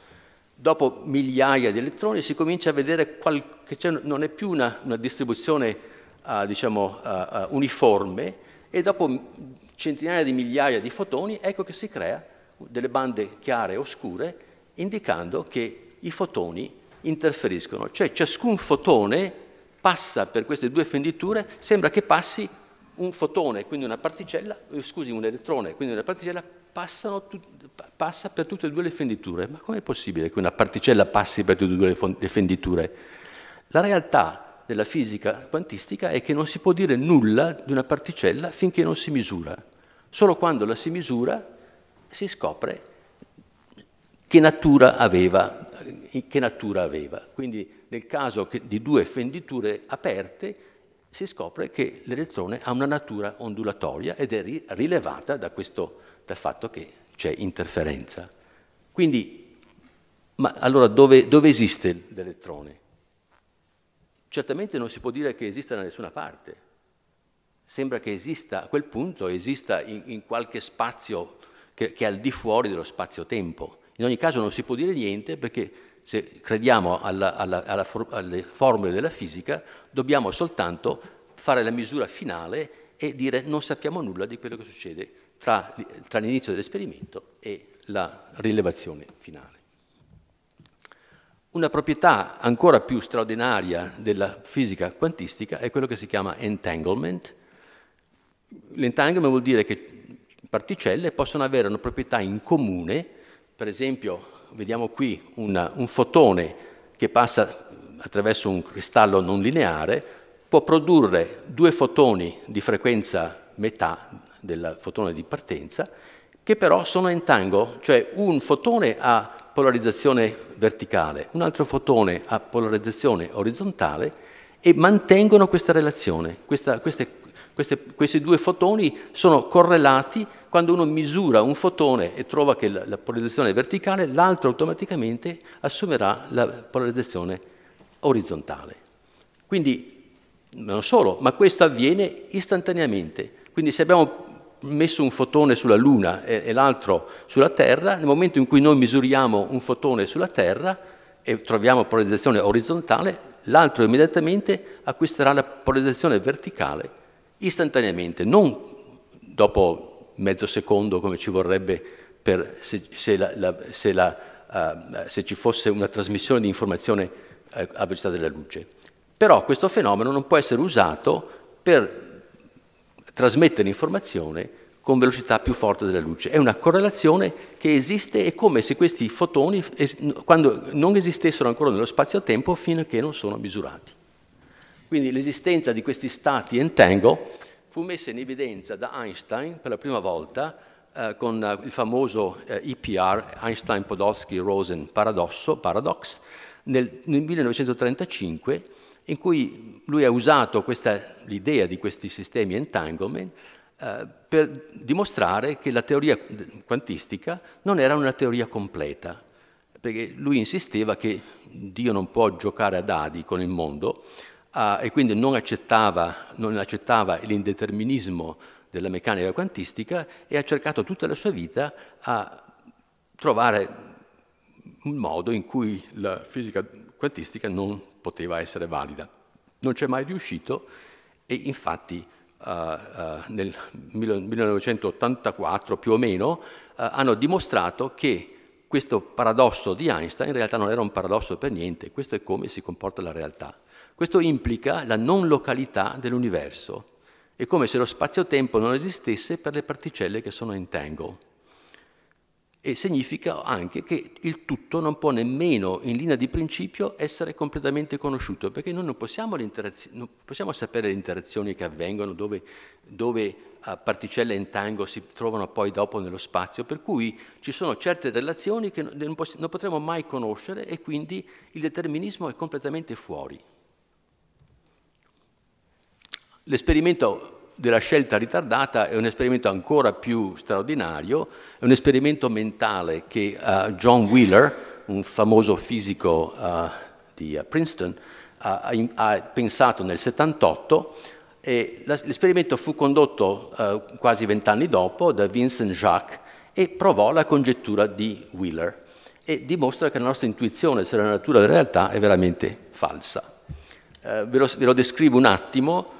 Dopo migliaia di elettroni si comincia a vedere che non è più una, una distribuzione uh, diciamo, uh, uh, uniforme, e dopo centinaia di migliaia di fotoni ecco che si crea delle bande chiare e oscure, indicando che i fotoni interferiscono. Cioè ciascun fotone passa per queste due fenditure, sembra che passi un fotone, quindi una particella, scusi, un elettrone, quindi una particella, Passano, passa per tutte e due le fenditure. Ma com'è possibile che una particella passi per tutte e due le fenditure? La realtà della fisica quantistica è che non si può dire nulla di una particella finché non si misura. Solo quando la si misura si scopre che natura aveva. Che natura aveva. Quindi nel caso di due fenditure aperte si scopre che l'elettrone ha una natura ondulatoria ed è rilevata da questo dal fatto che c'è interferenza. Quindi, ma allora dove, dove esiste l'elettrone? Certamente non si può dire che esista da nessuna parte. Sembra che esista, a quel punto, esista in, in qualche spazio che, che è al di fuori dello spazio-tempo. In ogni caso non si può dire niente, perché se crediamo alla, alla, alla for, alle formule della fisica, dobbiamo soltanto fare la misura finale e dire non sappiamo nulla di quello che succede tra, tra l'inizio dell'esperimento e la rilevazione finale. Una proprietà ancora più straordinaria della fisica quantistica è quello che si chiama entanglement. L'entanglement vuol dire che particelle possono avere una proprietà in comune, per esempio vediamo qui una, un fotone che passa attraverso un cristallo non lineare, può produrre due fotoni di frequenza metà del fotone di partenza, che però sono entangled, cioè un fotone ha polarizzazione verticale, un altro fotone ha polarizzazione orizzontale, e mantengono questa relazione. Questa, queste, queste, questi due fotoni sono correlati. Quando uno misura un fotone e trova che la, la polarizzazione è verticale, l'altro automaticamente assumerà la polarizzazione orizzontale. Quindi non solo, ma questo avviene istantaneamente. Quindi se abbiamo messo un fotone sulla Luna e, e l'altro sulla Terra, nel momento in cui noi misuriamo un fotone sulla Terra e troviamo polarizzazione orizzontale, l'altro immediatamente acquisterà la polarizzazione verticale istantaneamente, non dopo mezzo secondo come ci vorrebbe per se, se, la, la, se, la, uh, se ci fosse una trasmissione di informazione uh, a velocità della luce. Però questo fenomeno non può essere usato per trasmettere informazione con velocità più forte della luce. È una correlazione che esiste, è come se questi fotoni, quando non esistessero ancora nello spazio-tempo, fino a che non sono misurati. Quindi l'esistenza di questi stati entangle fu messa in evidenza da Einstein per la prima volta eh, con il famoso eh, E P R, Einstein-Podolsky-Rosen paradosso, paradox, nel, nel millenovecentotrentacinque, in cui lui ha usato l'idea di questi sistemi entanglement eh, per dimostrare che la teoria quantistica non era una teoria completa, perché lui insisteva che Dio non può giocare a dadi con il mondo eh, e quindi non accettava, non accettava l'indeterminismo della meccanica quantistica, e ha cercato tutta la sua vita a trovare un modo in cui la fisica quantistica non poteva essere valida. Non c'è mai riuscito, e infatti uh, uh, nel millenovecentottantaquattro più o meno uh, hanno dimostrato che questo paradosso di Einstein in realtà non era un paradosso per niente. Questo è come si comporta la realtà. Questo implica la non località dell'universo. È come se lo spazio-tempo non esistesse per le particelle che sono entangled. E significa anche che il tutto non può nemmeno, in linea di principio, essere completamente conosciuto, perché noi non possiamo, non possiamo sapere le interazioni che avvengono, dove, dove uh, particelle in tango si trovano poi dopo nello spazio, per cui ci sono certe relazioni che non, non potremo mai conoscere, e quindi il determinismo è completamente fuori. L'esperimento della scelta ritardata è un esperimento ancora più straordinario, è un esperimento mentale che uh, John Wheeler, un famoso fisico uh, di uh, Princeton, uh, ha, ha pensato nel settantotto, e l'esperimento fu condotto uh, quasi vent'anni dopo da Vincent Jacques, e provò la congettura di Wheeler e dimostra che la nostra intuizione sulla natura della realtà è veramente falsa. Uh, ve, lo, ve lo descrivo un attimo,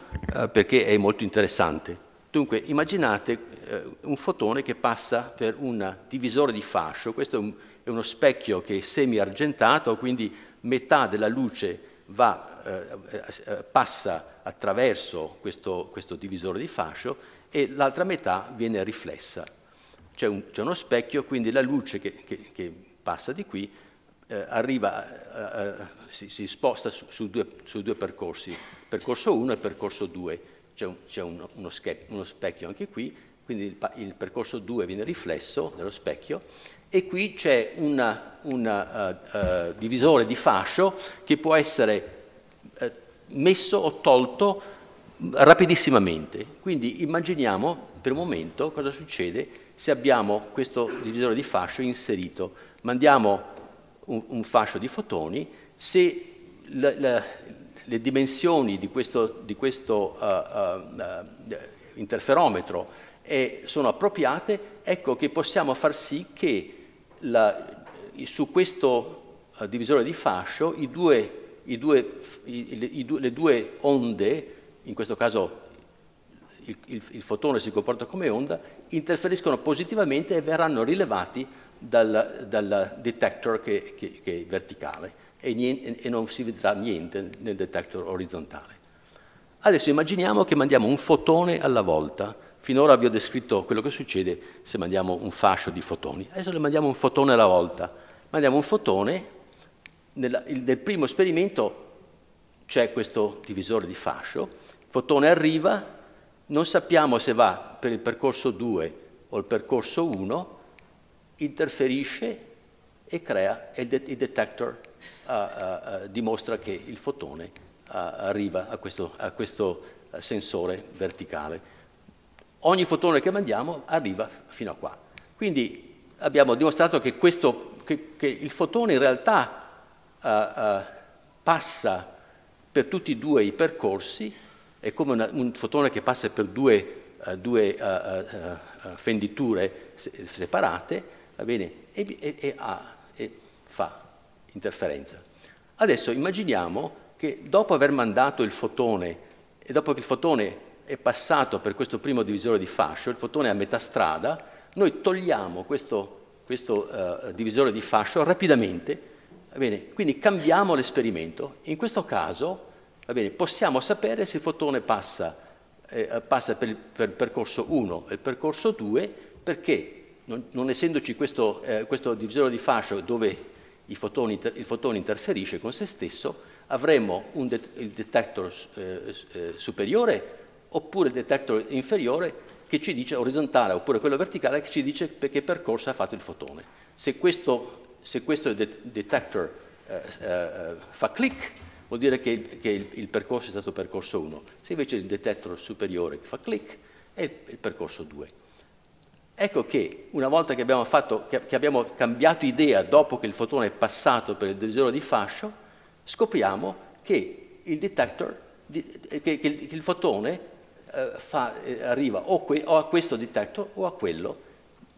perché è molto interessante. Dunque, immaginate eh, un fotone che passa per un divisore di fascio. Questo è, un, è uno specchio che è semi-argentato, quindi metà della luce va, eh, passa attraverso questo, questo divisore di fascio, e l'altra metà viene riflessa. C'è un, uno specchio, quindi la luce che, che, che passa di qui Eh, arriva, eh, si, si sposta su, su, due, su due percorsi, percorso uno e percorso due. C'è un, un, uno, uno specchio anche qui, quindi il, il percorso due viene riflesso nello specchio, e qui c'è un uh, uh, divisore di fascio che può essere uh, messo o tolto rapidissimamente. Quindi immaginiamo per un momento cosa succede se abbiamo questo divisore di fascio inserito. Mandiamo un fascio di fotoni, se la, la, le dimensioni di questo, di questo uh, uh, interferometro è, sono appropriate, ecco che possiamo far sì che la, su questo uh, divisore di fascio i due, i due, i, le, i due, le due onde, in questo caso il, il, il fotone si comporta come onda, interferiscono positivamente e verranno rilevati Dal, dal detector che, che, che è verticale, e, niente, e non si vedrà niente nel detector orizzontale. Adesso immaginiamo che mandiamo un fotone alla volta. Finora vi ho descritto quello che succede se mandiamo un fascio di fotoni. Adesso le mandiamo un fotone alla volta. Mandiamo un fotone, nel, nel primo esperimento c'è questo divisore di fascio, il fotone arriva, non sappiamo se va per il percorso due o il percorso uno, interferisce e crea, e il, det il detector uh, uh, dimostra che il fotone uh, arriva a questo, a questo uh, sensore verticale. Ogni fotone che mandiamo arriva fino a qua. Quindi abbiamo dimostrato che, questo, che, che il fotone in realtà uh, uh, passa per tutti e due i percorsi, è come una, un fotone che passa per due, uh, due uh, uh, uh, fenditure se separate, va bene, e, e, e, ha, e fa interferenza. Adesso immaginiamo che dopo aver mandato il fotone, e dopo che il fotone è passato per questo primo divisore di fascio, il fotone è a metà strada, noi togliamo questo, questo uh, divisore di fascio rapidamente, va bene? Quindi cambiamo l'esperimento. In questo caso, va bene, possiamo sapere se il fotone passa, eh, passa per, per il percorso uno e il percorso due, perché non, non essendoci questo, eh, questo divisore di fascio dove i fotoni inter, il fotone interferisce con se stesso, avremo un det- il detector eh, eh, superiore oppure il detector inferiore che ci dice orizzontale oppure quello verticale che ci dice per che percorso ha fatto il fotone. Se questo, se questo det- detector eh, eh, fa click vuol dire che, che il, il percorso è stato percorso uno, se invece il detector superiore fa click è il, il percorso due. Ecco che una volta che abbiamo, fatto, che, che abbiamo cambiato idea dopo che il fotone è passato per il divisore di fascio, scopriamo che il detector, che, che il fotone eh, fa, eh, arriva o, que, o a questo detector o a quello.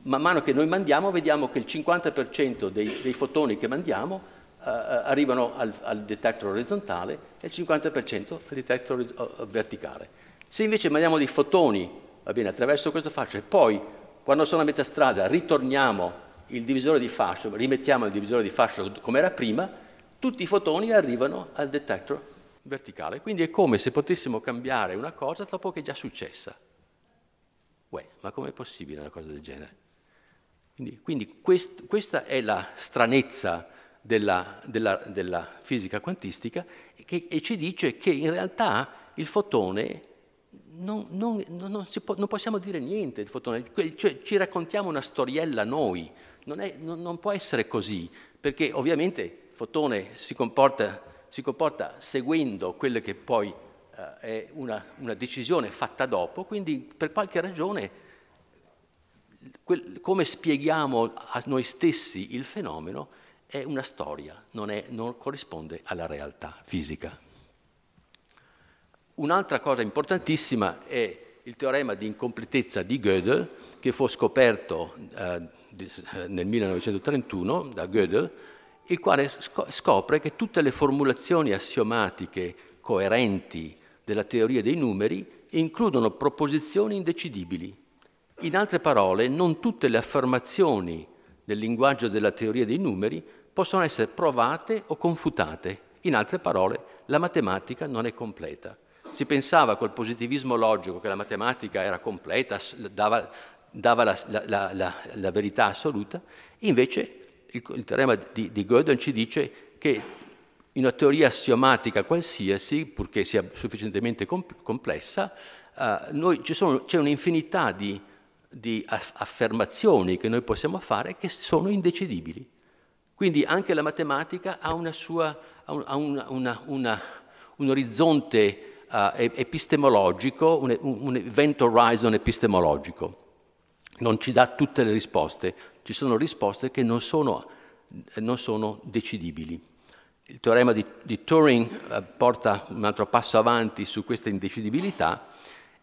Man mano che noi mandiamo vediamo che il cinquanta per cento dei, dei fotoni che mandiamo eh, arrivano al, al detector orizzontale e il cinquanta per cento al detector verticale. Se invece mandiamo dei fotoni, va bene, attraverso questo fascio e poi quando sono a metà strada ritorniamo il divisore di fascio, rimettiamo il divisore di fascio come era prima, tutti i fotoni arrivano al detector verticale. Quindi è come se potessimo cambiare una cosa dopo che è già successa. Uè, ma com'è possibile una cosa del genere? Quindi, quindi quest, questa è la stranezza della, della, della fisica quantistica che, e ci dice che in realtà il fotone non, non, non, si può, non possiamo dire niente del fotone, cioè ci raccontiamo una storiella noi, non, è, non, non può essere così, perché ovviamente il fotone si comporta, si comporta seguendo quella che poi eh, è una, una decisione fatta dopo, quindi per qualche ragione quel, come spieghiamo a noi stessi il fenomeno è una storia, non, è, non corrisponde alla realtà fisica. Un'altra cosa importantissima è il teorema di incompletezza di Gödel, che fu scoperto eh, nel millenovecentotrentuno da Gödel, il quale scopre che tutte le formulazioni assiomatiche coerenti della teoria dei numeri includono proposizioni indecidibili. In altre parole, non tutte le affermazioni del linguaggio della teoria dei numeri possono essere provate o confutate. In altre parole, la matematica non è completa. Si pensava col positivismo logico che la matematica era completa, dava, dava la, la, la, la verità assoluta, invece il teorema di, di Gödel ci dice che in una teoria assiomatica qualsiasi, purché sia sufficientemente complessa, eh, noi, ci sono, c'è un'infinità di, di affermazioni che noi possiamo fare che sono indecidibili. Quindi anche la matematica ha, una sua, ha, un, ha una, una, una, un orizzonte eh, epistemologico, un, un event horizon epistemologico. Non ci dà tutte le risposte, ci sono risposte che non sono, non sono decidibili. Il teorema di, di Turing porta un altro passo avanti su questa indecidibilità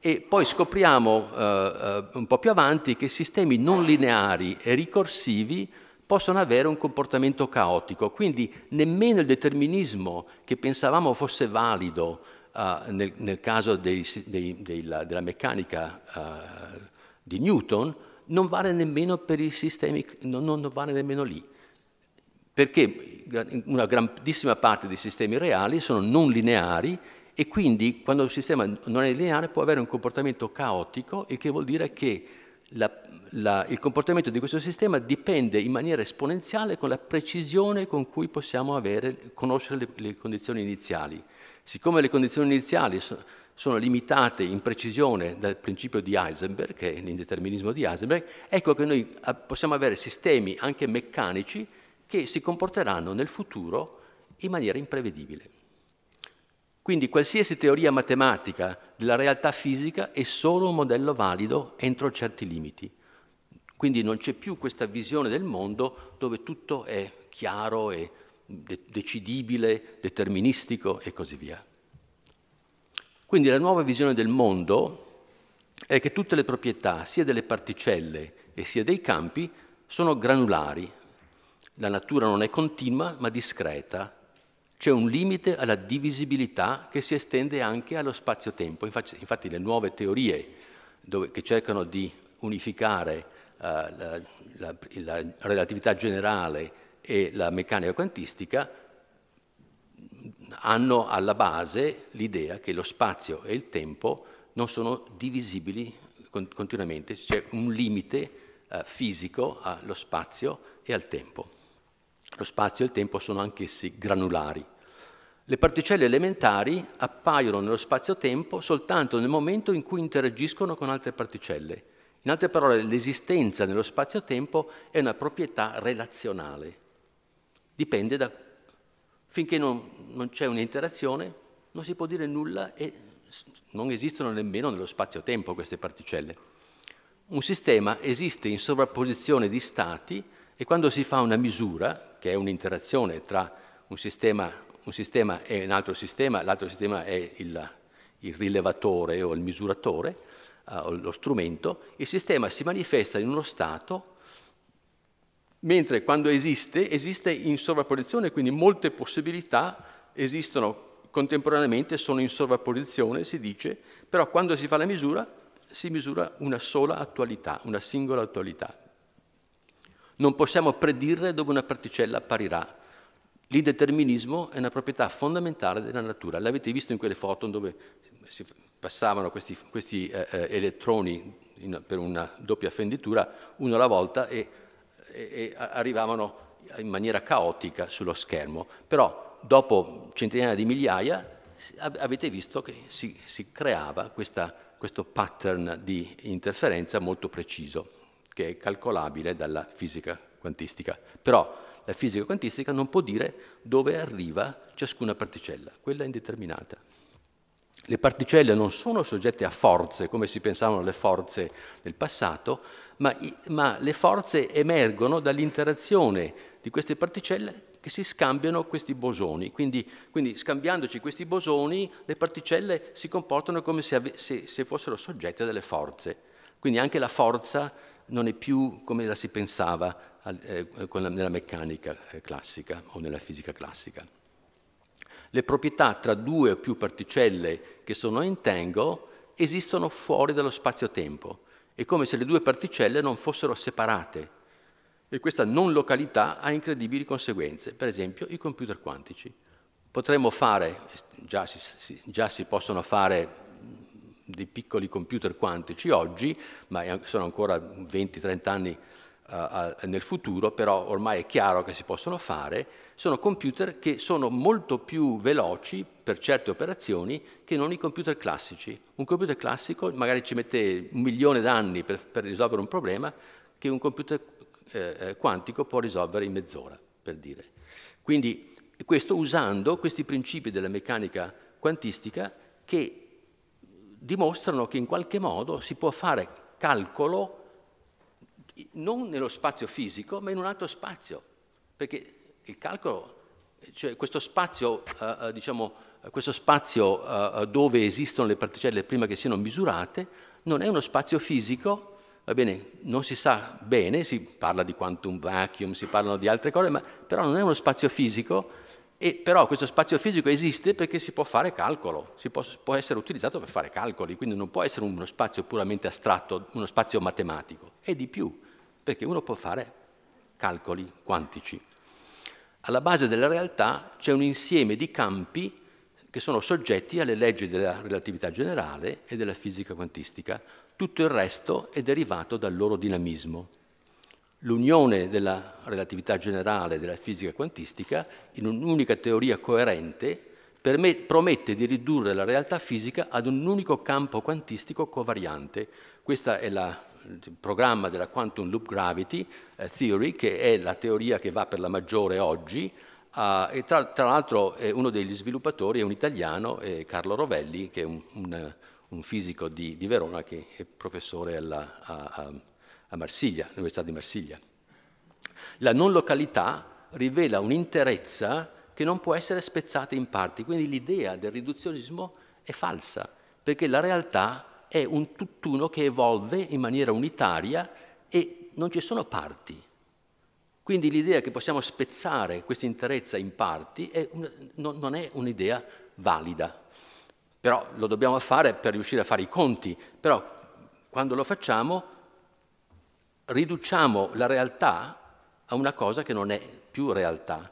e poi scopriamo eh, un po' più avanti che sistemi non lineari e ricorsivi possono avere un comportamento caotico, quindi nemmeno il determinismo che pensavamo fosse valido eh, nel, nel caso dei, dei, della, della meccanica eh, di Newton non vale nemmeno per i sistemi, non, non vale nemmeno lì, perché una grandissima parte dei sistemi reali sono non lineari e quindi quando un sistema non è lineare può avere un comportamento caotico, il che vuol dire che la, la, il comportamento di questo sistema dipende in maniera esponenziale con la precisione con cui possiamo avere, conoscere le, le condizioni iniziali. Siccome le condizioni iniziali sono sono limitate in precisione dal principio di Heisenberg, che è l'indeterminismo di Heisenberg, ecco che noi possiamo avere sistemi anche meccanici che si comporteranno nel futuro in maniera imprevedibile. Quindi qualsiasi teoria matematica della realtà fisica è solo un modello valido entro certi limiti. Quindi non c'è più questa visione del mondo dove tutto è chiaro, è decidibile, deterministico e così via. Quindi la nuova visione del mondo è che tutte le proprietà, sia delle particelle e sia dei campi, sono granulari. La natura non è continua, ma discreta. C'è un limite alla divisibilità che si estende anche allo spazio-tempo. Infatti, infatti le nuove teorie dove, che cercano di unificare uh, la, la, la relatività generale e la meccanica quantistica hanno alla base l'idea che lo spazio e il tempo non sono divisibili con, continuamente, c'è un limite uh, fisico allo spazio e al tempo. Lo spazio e il tempo sono anch'essi granulari. Le particelle elementari appaiono nello spazio-tempo soltanto nel momento in cui interagiscono con altre particelle. In altre parole, l'esistenza nello spazio-tempo è una proprietà relazionale. Dipende da... Finché non, non c'è un'interazione, non si può dire nulla e non esistono nemmeno nello spazio-tempo queste particelle. Un sistema esiste in sovrapposizione di stati e quando si fa una misura, che è un'interazione tra un sistema, un sistema e un altro sistema, l'altro sistema è il, il rilevatore o il misuratore, eh, o lo strumento, il sistema si manifesta in uno stato, mentre quando esiste, esiste in sovrapposizione, quindi molte possibilità esistono contemporaneamente, sono in sovrapposizione, si dice, però quando si fa la misura, si misura una sola attualità, una singola attualità. Non possiamo predire dove una particella apparirà. L'indeterminismo è una proprietà fondamentale della natura. L'avete visto in quelle foto dove si passavano questi, questi eh, elettroni in, per una doppia fenditura, uno alla volta, e, e, e arrivavano in maniera caotica sullo schermo. Però dopo centinaia di migliaia avete visto che si, si creava questa, questo pattern di interferenza molto preciso, che è calcolabile dalla fisica quantistica. Però la fisica quantistica non può dire dove arriva ciascuna particella, quella è indeterminata. Le particelle non sono soggette a forze, come si pensavano le forze nel passato, ma, ma le forze emergono dall'interazione di queste particelle che si scambiano questi bosoni. Quindi, quindi scambiandoci questi bosoni, le particelle si comportano come se, se, se fossero soggette a delle forze. Quindi anche la forza non è più come la si pensava nella meccanica classica o nella fisica classica. Le proprietà tra due o più particelle che sono in tango esistono fuori dallo spazio-tempo. È come se le due particelle non fossero separate. E questa non località ha incredibili conseguenze. Per esempio, i computer quantici. Potremmo fare, già si, già si possono fare dei piccoli computer quantici oggi, ma sono ancora venti trenta anni uh, nel futuro, però ormai è chiaro che si possono fare, sono computer che sono molto più veloci per certe operazioni che non i computer classici. Un computer classico magari ci mette un milione d'anni per, per risolvere un problema che un computer eh, quantico può risolvere in mezz'ora, per dire. Quindi questo usando questi principi della meccanica quantistica che dimostrano che in qualche modo si può fare calcolo non nello spazio fisico, ma in un altro spazio, perché il calcolo, cioè questo spazio, eh, diciamo, questo spazio eh, dove esistono le particelle prima che siano misurate, non è uno spazio fisico, va bene, non si sa bene, si parla di quantum vacuum, si parlano di altre cose, ma però non è uno spazio fisico. E però questo spazio fisico esiste perché si può fare calcolo, si può, può essere utilizzato per fare calcoli, quindi non può essere uno spazio puramente astratto, uno spazio matematico, e di più, perché uno può fare calcoli quantici. Alla base della realtà c'è un insieme di campi che sono soggetti alle leggi della relatività generale e della fisica quantistica, tutto il resto è derivato dal loro dinamismo. L'unione della relatività generale e della fisica quantistica in un'unica teoria coerente promette di ridurre la realtà fisica ad un unico campo quantistico covariante. Questo è la, il programma della Quantum Loop Gravity Theory, che è la teoria che va per la maggiore oggi, eh, e tra, tra l'altro eh, uno degli sviluppatori è un italiano, eh, Carlo Rovelli, che è un, un, un fisico di, di Verona che è professore alla... A, a, a Marsiglia, all'Università di Marsiglia. La non località rivela un'interezza che non può essere spezzata in parti, quindi l'idea del riduzionismo è falsa, perché la realtà è un tutt'uno che evolve in maniera unitaria e non ci sono parti. Quindi l'idea che possiamo spezzare questa interezza in parti è un, non, non è un'idea valida. Però lo dobbiamo fare per riuscire a fare i conti. Però quando lo facciamo riduciamo la realtà a una cosa che non è più realtà.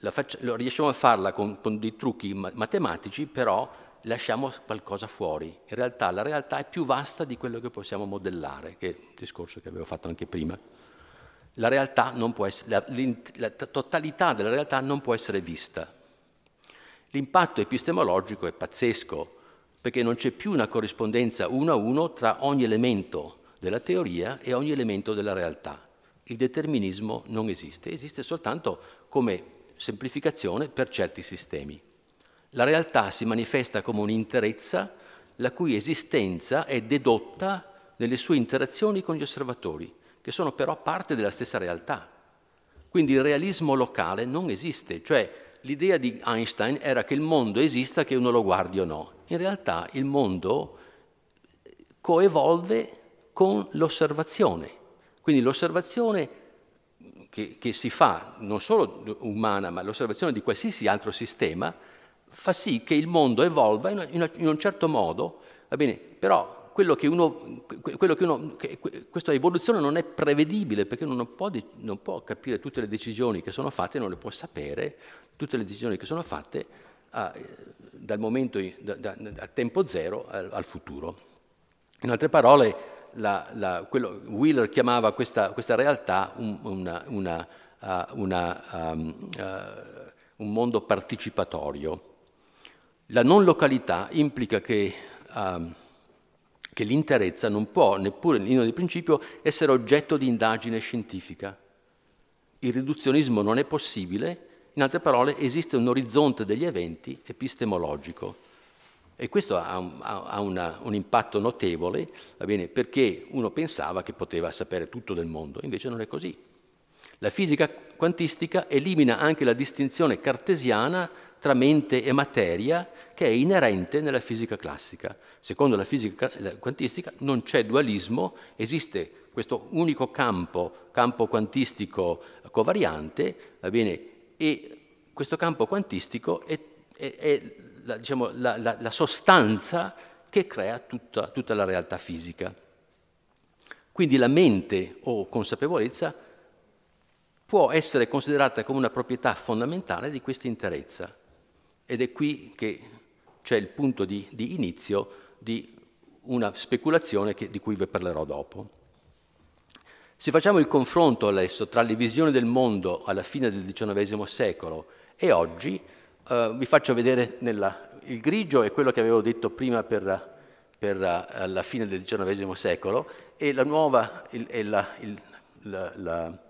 La faccia, lo riusciamo a farla con, con dei trucchi matematici, però lasciamo qualcosa fuori. In realtà la realtà è più vasta di quello che possiamo modellare, che è il discorso che avevo fatto anche prima. La realtà non può essere, la, la totalità della realtà non può essere vista. L'impatto epistemologico è pazzesco, perché non c'è più una corrispondenza uno a uno tra ogni elemento della teoria e ogni elemento della realtà. Il determinismo non esiste, esiste soltanto come semplificazione per certi sistemi. La realtà si manifesta come un'interezza la cui esistenza è dedotta nelle sue interazioni con gli osservatori, che sono però parte della stessa realtà. Quindi il realismo locale non esiste, cioè l'idea di Einstein era che il mondo esista, che uno lo guardi o no. In realtà il mondo coevolve con l'osservazione. Quindi l'osservazione che, che si fa, non solo umana, ma l'osservazione di qualsiasi altro sistema, fa sì che il mondo evolva in, una, in un certo modo. Va bene, però quello che uno, quello che uno che, questa evoluzione non è prevedibile, perché uno non può, non può capire tutte le decisioni che sono fatte, non le può sapere. Tutte le decisioni che sono fatte a, dal momento da, da, a tempo zero al, al futuro. In altre parole, la, la, quello, Wheeler chiamava questa, questa realtà un, una, una, uh, una, um, uh, un mondo partecipatorio. La non località implica che, um, che l'interezza non può, neppure in linea di principio, essere oggetto di indagine scientifica. Il riduzionismo non è possibile. In altre parole, esiste un orizzonte degli eventi epistemologico, e questo ha un, ha una, un impatto notevole, va bene, perché uno pensava che poteva sapere tutto del mondo, invece non è così. La fisica quantistica elimina anche la distinzione cartesiana tra mente e materia, che è inerente nella fisica classica. Secondo la fisica quantistica non c'è dualismo, esiste questo unico campo, campo quantistico covariante, va bene, e questo campo quantistico è, è, è la, diciamo, la, la, la sostanza che crea tutta, tutta la realtà fisica. Quindi la mente o consapevolezza può essere considerata come una proprietà fondamentale di questa interezza. Ed è qui che c'è il punto di, di inizio di una speculazione che, di cui vi parlerò dopo. Se facciamo il confronto adesso tra le visioni del mondo alla fine del diciannovesimo secolo e oggi, eh, vi faccio vedere nella, il grigio è quello che avevo detto prima per, per uh, la fine del diciannovesimo secolo, e la nuova, il, e la, il, la, la,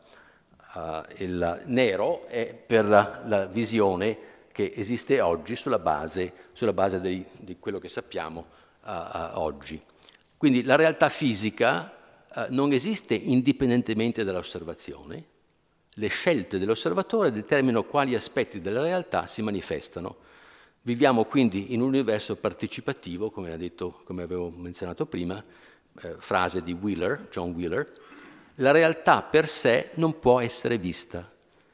uh, il nero è per la, la visione che esiste oggi sulla base, sulla base dei, di quello che sappiamo uh, uh, oggi. Quindi la realtà fisica non esiste indipendentemente dall'osservazione. Le scelte dell'osservatore determinano quali aspetti della realtà si manifestano. Viviamo quindi in un universo partecipativo, come, ha detto, come avevo menzionato prima, eh, frase di Wheeler, John Wheeler, la realtà per sé non può essere vista.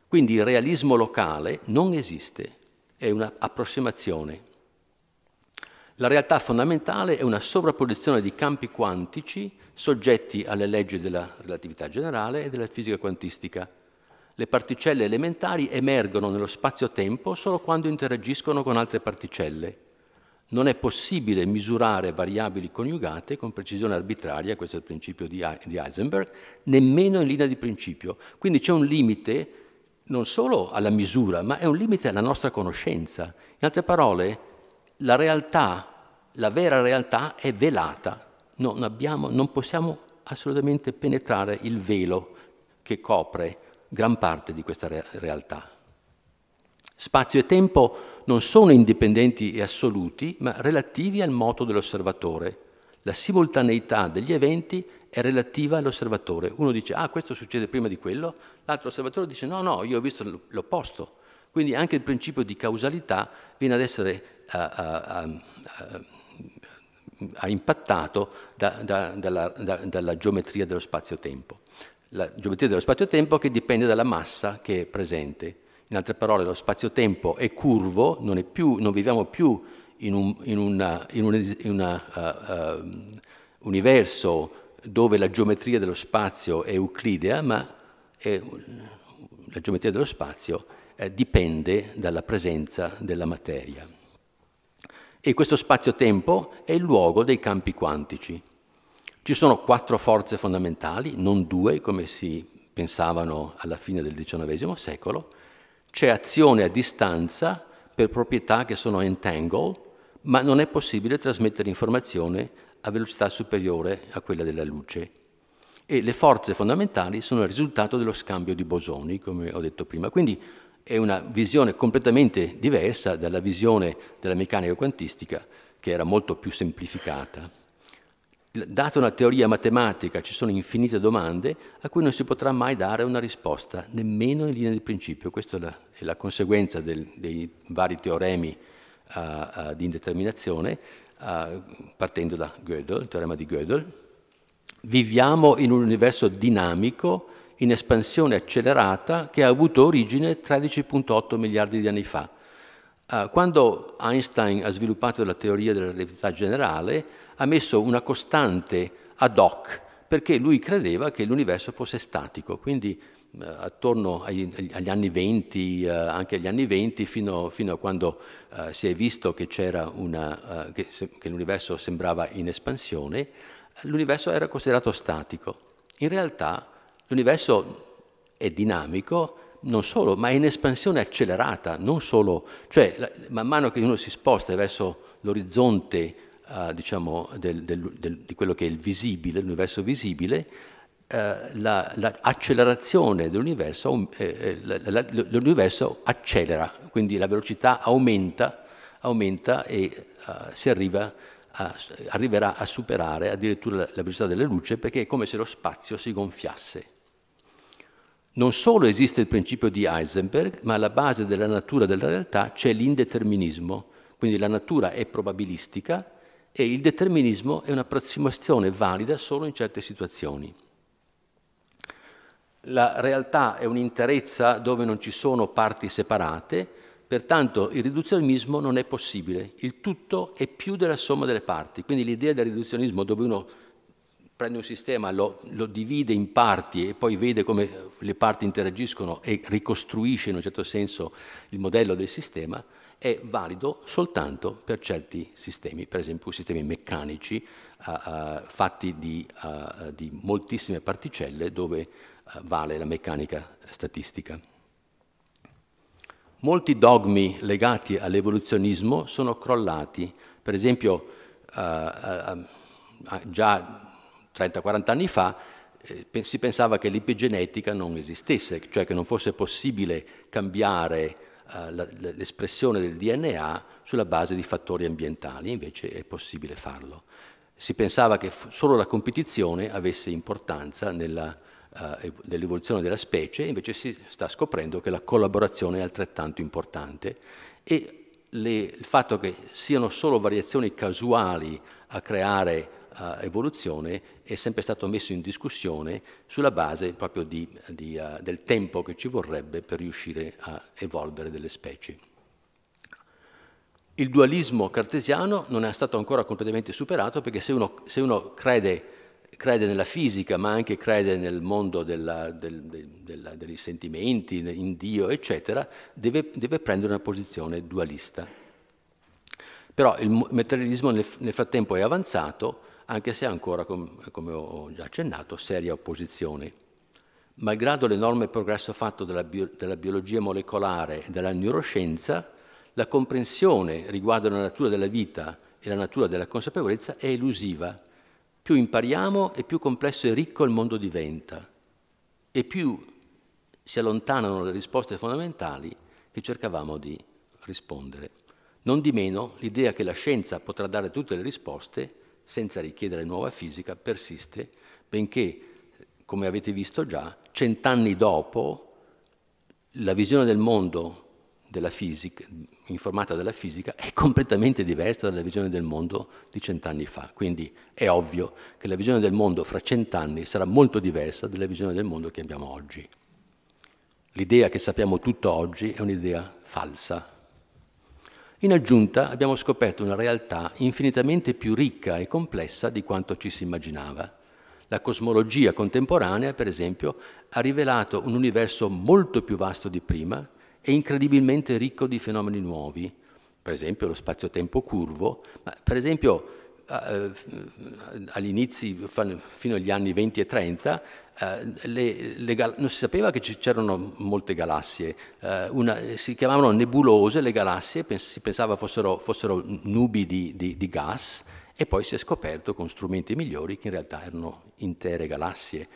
Quindi il realismo locale non esiste, è un'approssimazione. La realtà fondamentale è una sovrapposizione di campi quantici soggetti alle leggi della relatività generale e della fisica quantistica. Le particelle elementari emergono nello spazio-tempo solo quando interagiscono con altre particelle. Non è possibile misurare variabili coniugate con precisione arbitraria, questo è il principio di Heisenberg, nemmeno in linea di principio. Quindi c'è un limite non solo alla misura, ma è un limite alla nostra conoscenza. In altre parole, la realtà, la vera realtà è velata, non, abbiamo, non possiamo assolutamente penetrare il velo che copre gran parte di questa re- realtà. Spazio e tempo non sono indipendenti e assoluti, ma relativi al moto dell'osservatore. La simultaneità degli eventi è relativa all'osservatore. Uno dice, ah, questo succede prima di quello, l'altro osservatore dice, no, no, io ho visto l'opposto. Quindi anche il principio di causalità viene ad essere uh, uh, uh, uh, impattato da, da, dalla, da, dalla geometria dello spazio-tempo. la geometria dello spazio-tempo che dipende dalla massa che è presente. In altre parole, lo spazio-tempo è curvo, non, è più, non viviamo più in un in una, in un, in una, uh, uh, universo dove la geometria dello spazio è euclidea, ma è, la geometria dello spazio eh, dipende dalla presenza della materia. E questo spazio-tempo è il luogo dei campi quantici. Ci sono quattro forze fondamentali, non due come si pensavano alla fine del diciannovesimo secolo. C'è azione a distanza per proprietà che sono entangle, ma non è possibile trasmettere informazione a velocità superiore a quella della luce. E le forze fondamentali sono il risultato dello scambio di bosoni, come ho detto prima. Quindi è una visione completamente diversa dalla visione della meccanica quantistica, che era molto più semplificata. Data una teoria matematica, ci sono infinite domande a cui non si potrà mai dare una risposta, nemmeno in linea di principio. Questa è la, è la conseguenza del, dei vari teoremi uh, uh, di indeterminazione, uh, partendo da Gödel, il teorema di Gödel. Viviamo in un universo dinamico, in espansione accelerata, che ha avuto origine tredici virgola otto miliardi di anni fa. Uh, quando Einstein ha sviluppato la teoria della relatività generale, ha messo una costante ad hoc, perché lui credeva che l'universo fosse statico. Quindi uh, attorno agli, agli anni venti, uh, anche agli anni venti, fino, fino a quando uh, si è visto che, c'era una, uh, che, se, che l'universo sembrava in espansione, l'universo era considerato statico. In realtà l'universo è dinamico, non solo, ma è in espansione accelerata, non solo, cioè la, man mano che uno si sposta verso l'orizzonte, eh, diciamo, del, del, del, di quello che è il visibile, l'universo visibile, eh, l'accelerazione la, la dell'universo, eh, la, la, l'universo accelera, quindi la velocità aumenta, aumenta e eh, si arriva a, arriverà a superare addirittura la, la velocità della luce, perché è come se lo spazio si gonfiasse. Non solo esiste il principio di Heisenberg, ma alla base della natura della realtà c'è l'indeterminismo. Quindi la natura è probabilistica e il determinismo è un'approssimazione valida solo in certe situazioni. La realtà è un'interezza dove non ci sono parti separate, pertanto il riduzionismo non è possibile. Il tutto è più della somma delle parti. Quindi l'idea del riduzionismo, dove uno prende un sistema, lo, lo divide in parti e poi vede come le parti interagiscono e ricostruisce in un certo senso il modello del sistema, è valido soltanto per certi sistemi, per esempio sistemi meccanici uh, uh, fatti di, uh, di moltissime particelle, dove uh, vale la meccanica statistica. Molti dogmi legati all'evoluzionismo sono crollati. Per esempio, uh, uh, uh, già trenta quaranta anni fa eh, si pensava che l'epigenetica non esistesse, cioè che non fosse possibile cambiare eh, l'espressione del D N A sulla base di fattori ambientali, invece è possibile farlo. Si pensava che solo la competizione avesse importanza nell'evoluzione eh, della specie, invece si sta scoprendo che la collaborazione è altrettanto importante, e le, il fatto che siano solo variazioni casuali a creare Uh, evoluzione è sempre stato messo in discussione sulla base proprio di, di, uh, del tempo che ci vorrebbe per riuscire a evolvere delle specie. Il dualismo cartesiano non è stato ancora completamente superato, perché se uno, se uno crede, crede nella fisica, ma anche crede nel mondo della, del, del, della, dei sentimenti, in Dio, eccetera, deve, deve prendere una posizione dualista. Però il materialismo nel, nel frattempo è avanzato, anche se ancora, come ho già accennato, seria opposizione. Malgrado l'enorme progresso fatto dalla, bio, dalla biologia molecolare e dalla neuroscienza, la comprensione riguardo alla natura della vita e la natura della consapevolezza è elusiva. Più impariamo e più complesso e ricco il mondo diventa, e più si allontanano le risposte fondamentali che cercavamo di rispondere. Non di meno, l'idea che la scienza potrà dare tutte le risposte senza richiedere nuova fisica persiste, benché, come avete visto già, cent'anni dopo la visione del mondo della fisica, informata dalla fisica, è completamente diversa dalla visione del mondo di cent'anni fa. Quindi è ovvio che la visione del mondo fra cent'anni sarà molto diversa dalla visione del mondo che abbiamo oggi. L'idea che sappiamo tutto oggi è un'idea falsa. In aggiunta abbiamo scoperto una realtà infinitamente più ricca e complessa di quanto ci si immaginava. La cosmologia contemporanea, per esempio, ha rivelato un universo molto più vasto di prima e incredibilmente ricco di fenomeni nuovi, per esempio lo spazio-tempo curvo, ma per esempio eh, all'inizio, fino agli anni venti e trenta, eh, le, le non si sapeva che c'erano molte galassie, eh, una, si chiamavano nebulose le galassie, pens si pensava fossero, fossero nubi di, di, di gas, e poi si è scoperto con strumenti migliori che in realtà erano intere galassie,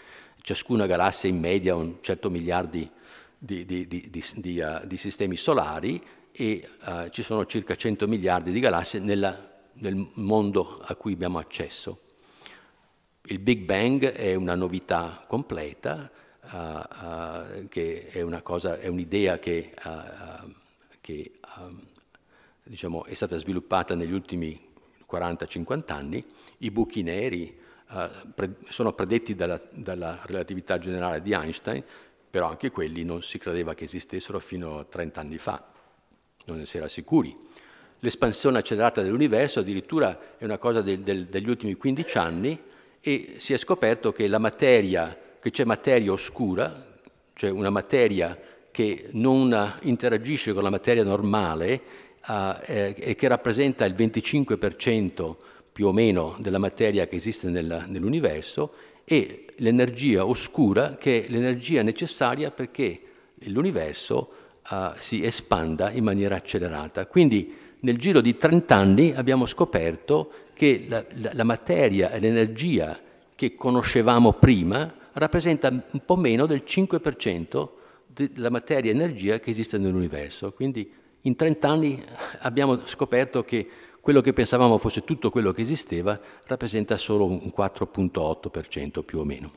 ciascuna galassia in media un certo miliardi di, di, di, di, di, uh, di sistemi solari, e uh, ci sono circa cento miliardi di galassie nella, nel mondo a cui abbiamo accesso. Il Big Bang è una novità completa, uh, uh, che è una cosa, è un'idea che, uh, uh, che um, diciamo, è stata sviluppata negli ultimi quaranta cinquanta anni, i buchi neri eh, pre sono predetti dalla, dalla relatività generale di Einstein, però anche quelli non si credeva che esistessero fino a trent'anni fa, non ne si era sicuri. L'espansione accelerata dell'universo addirittura è una cosa del, del, degli ultimi quindici anni, e si è scoperto che la materia, che c'è materia oscura, cioè una materia che non interagisce con la materia normale, Uh, eh, e che rappresenta il venticinque per cento più o meno della materia che esiste nel, nell'universo, e l'energia oscura, che è l'energia necessaria perché l'universo uh, si espanda in maniera accelerata. Quindi nel giro di trent'anni abbiamo scoperto che la, la, la materia e l'energia che conoscevamo prima rappresenta un po' meno del cinque per cento della materia e energia che esiste nell'universo. Quindi in trent'anni abbiamo scoperto che quello che pensavamo fosse tutto quello che esisteva rappresenta solo un quattro virgola otto per cento più o meno.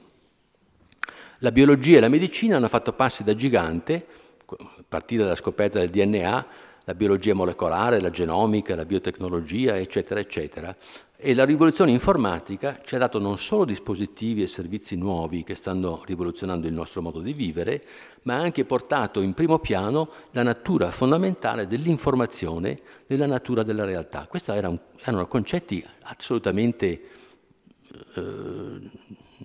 La biologia e la medicina hanno fatto passi da gigante, a partire dalla scoperta del D N A, la biologia molecolare, la genomica, la biotecnologia, eccetera, eccetera. E la rivoluzione informatica ci ha dato non solo dispositivi e servizi nuovi che stanno rivoluzionando il nostro modo di vivere, ma ha anche portato in primo piano la natura fondamentale dell'informazione, della natura della realtà. Questi erano, erano concetti assolutamente eh,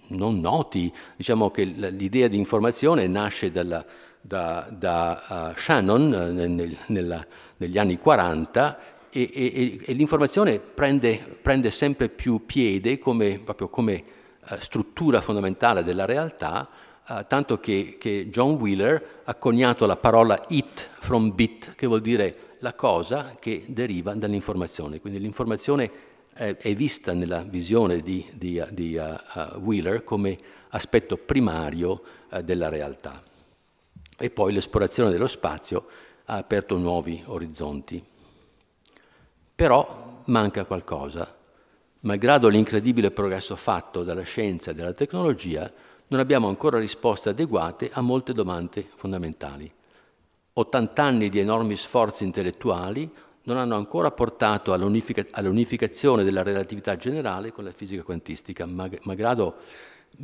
non noti. Diciamo che l'idea di informazione nasce dalla, da, da uh, Shannon nel, nella, negli anni quaranta, E, e, e l'informazione prende, prende sempre più piede come, proprio come uh, struttura fondamentale della realtà, uh, tanto che, che John Wheeler ha coniato la parola it from bit, che vuol dire la cosa che deriva dall'informazione. Quindi l'informazione eh, è vista nella visione di, di, di uh, uh, Wheeler come aspetto primario uh, della realtà. E poi l'esplorazione dello spazio ha aperto nuovi orizzonti. Però manca qualcosa. Malgrado l'incredibile progresso fatto dalla scienza e dalla tecnologia, non abbiamo ancora risposte adeguate a molte domande fondamentali. ottant'anni di enormi sforzi intellettuali non hanno ancora portato all'unificazione della relatività generale con la fisica quantistica, malgrado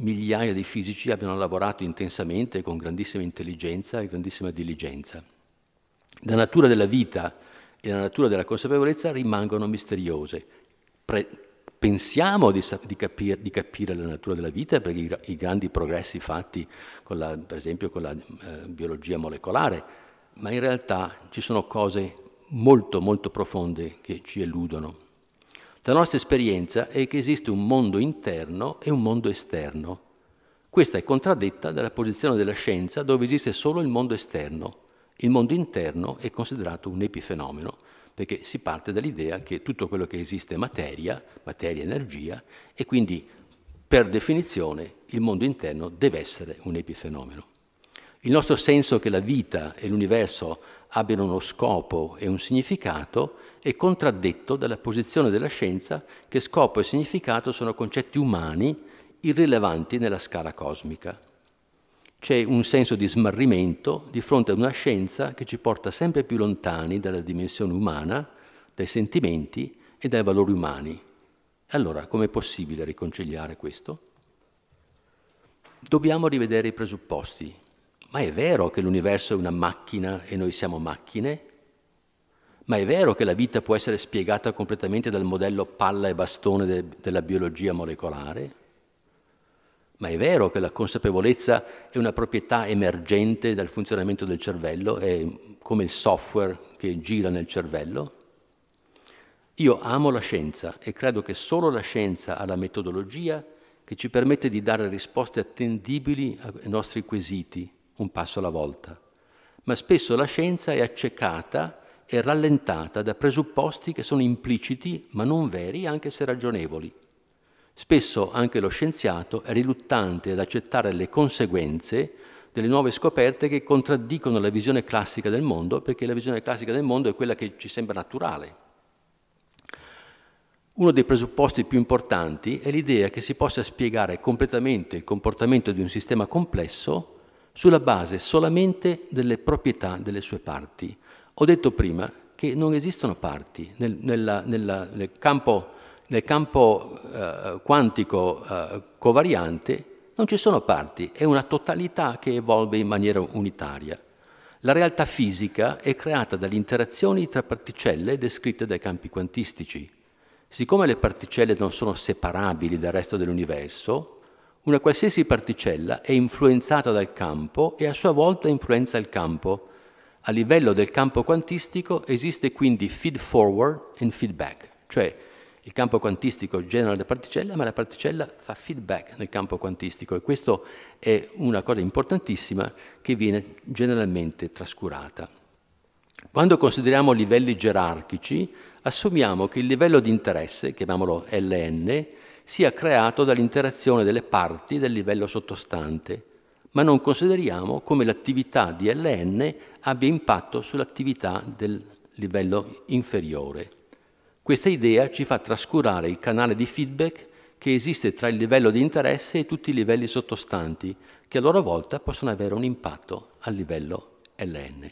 migliaia di fisici abbiano lavorato intensamente con grandissima intelligenza e grandissima diligenza. La natura della vita e la natura della consapevolezza rimangono misteriose. Pre pensiamo di, di, capir di capire la natura della vita, perché i, i grandi progressi fatti, con la, per esempio, con la eh, biologia molecolare, ma in realtà ci sono cose molto, molto profonde che ci eludono. La nostra esperienza è che esiste un mondo interno e un mondo esterno. Questa è contraddetta dalla posizione della scienza, dove esiste solo il mondo esterno. Il mondo interno è considerato un epifenomeno, perché si parte dall'idea che tutto quello che esiste è materia, materia-energia, e quindi per definizione il mondo interno deve essere un epifenomeno. Il nostro senso che la vita e l'universo abbiano uno scopo e un significato è contraddetto dalla posizione della scienza che scopo e significato sono concetti umani irrilevanti nella scala cosmica. c'è un senso di smarrimento di fronte ad una scienza che ci porta sempre più lontani dalla dimensione umana, dai sentimenti e dai valori umani. Allora, com'è possibile riconciliare questo? Dobbiamo rivedere i presupposti. Ma è vero che l'universo è una macchina e noi siamo macchine? Ma è vero che la vita può essere spiegata completamente dal modello palla e bastone de- della biologia molecolare? Ma è vero che la consapevolezza è una proprietà emergente dal funzionamento del cervello, è come il software che gira nel cervello? Io amo la scienza e credo che solo la scienza ha la metodologia che ci permette di dare risposte attendibili ai nostri quesiti, un passo alla volta. Ma spesso la scienza è accecata e rallentata da presupposti che sono impliciti ma non veri, anche se ragionevoli. Spesso anche lo scienziato è riluttante ad accettare le conseguenze delle nuove scoperte che contraddicono la visione classica del mondo, perché la visione classica del mondo è quella che ci sembra naturale. Uno dei presupposti più importanti è l'idea che si possa spiegare completamente il comportamento di un sistema complesso sulla base solamente delle proprietà delle sue parti. Ho detto prima che non esistono parti. Nel, nella, nella, nel campo, nel campo eh, quantico eh, covariante non ci sono parti, è una totalità che evolve in maniera unitaria. La realtà fisica è creata dalle interazioni tra particelle descritte dai campi quantistici. Siccome le particelle non sono separabili dal resto dell'universo, una qualsiasi particella è influenzata dal campo e a sua volta influenza il campo. A livello del campo quantistico esiste quindi feed forward and feedback, cioè il campo quantistico genera la particella, ma la particella fa feedback nel campo quantistico, e questo è una cosa importantissima che viene generalmente trascurata. Quando consideriamo livelli gerarchici, assumiamo che il livello di interesse, chiamiamolo Ln, sia creato dall'interazione delle parti del livello sottostante, ma non consideriamo come l'attività di Ln abbia impatto sull'attività del livello inferiore. Questa idea ci fa trascurare il canale di feedback che esiste tra il livello di interesse e tutti i livelli sottostanti, che a loro volta possono avere un impatto al livello Ln.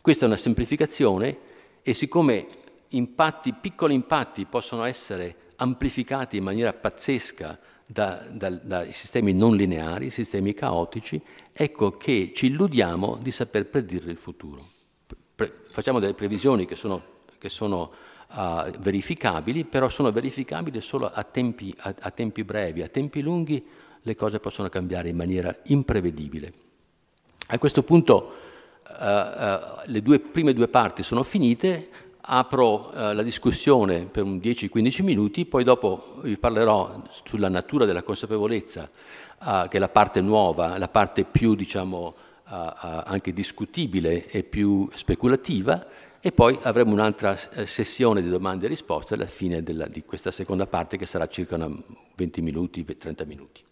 Questa è una semplificazione, e siccome impatti, piccoli impatti possono essere amplificati in maniera pazzesca da, da, da sistemi non lineari, sistemi caotici, ecco che ci illudiamo di saper predire il futuro. Pre- facciamo delle previsioni che sono, che sono uh, verificabili, però sono verificabili solo a tempi, a, a tempi brevi, a tempi lunghi le cose possono cambiare in maniera imprevedibile. A questo punto uh, uh, le due, prime due parti sono finite. Apro eh, la discussione per un dieci quindici minuti, poi dopo vi parlerò sulla natura della consapevolezza, eh, che è la parte nuova, la parte più, diciamo, eh, anche discutibile e più speculativa, e poi avremo un'altra sessione di domande e risposte alla fine della, di questa seconda parte, che sarà circa una venti minuti, trenta minuti.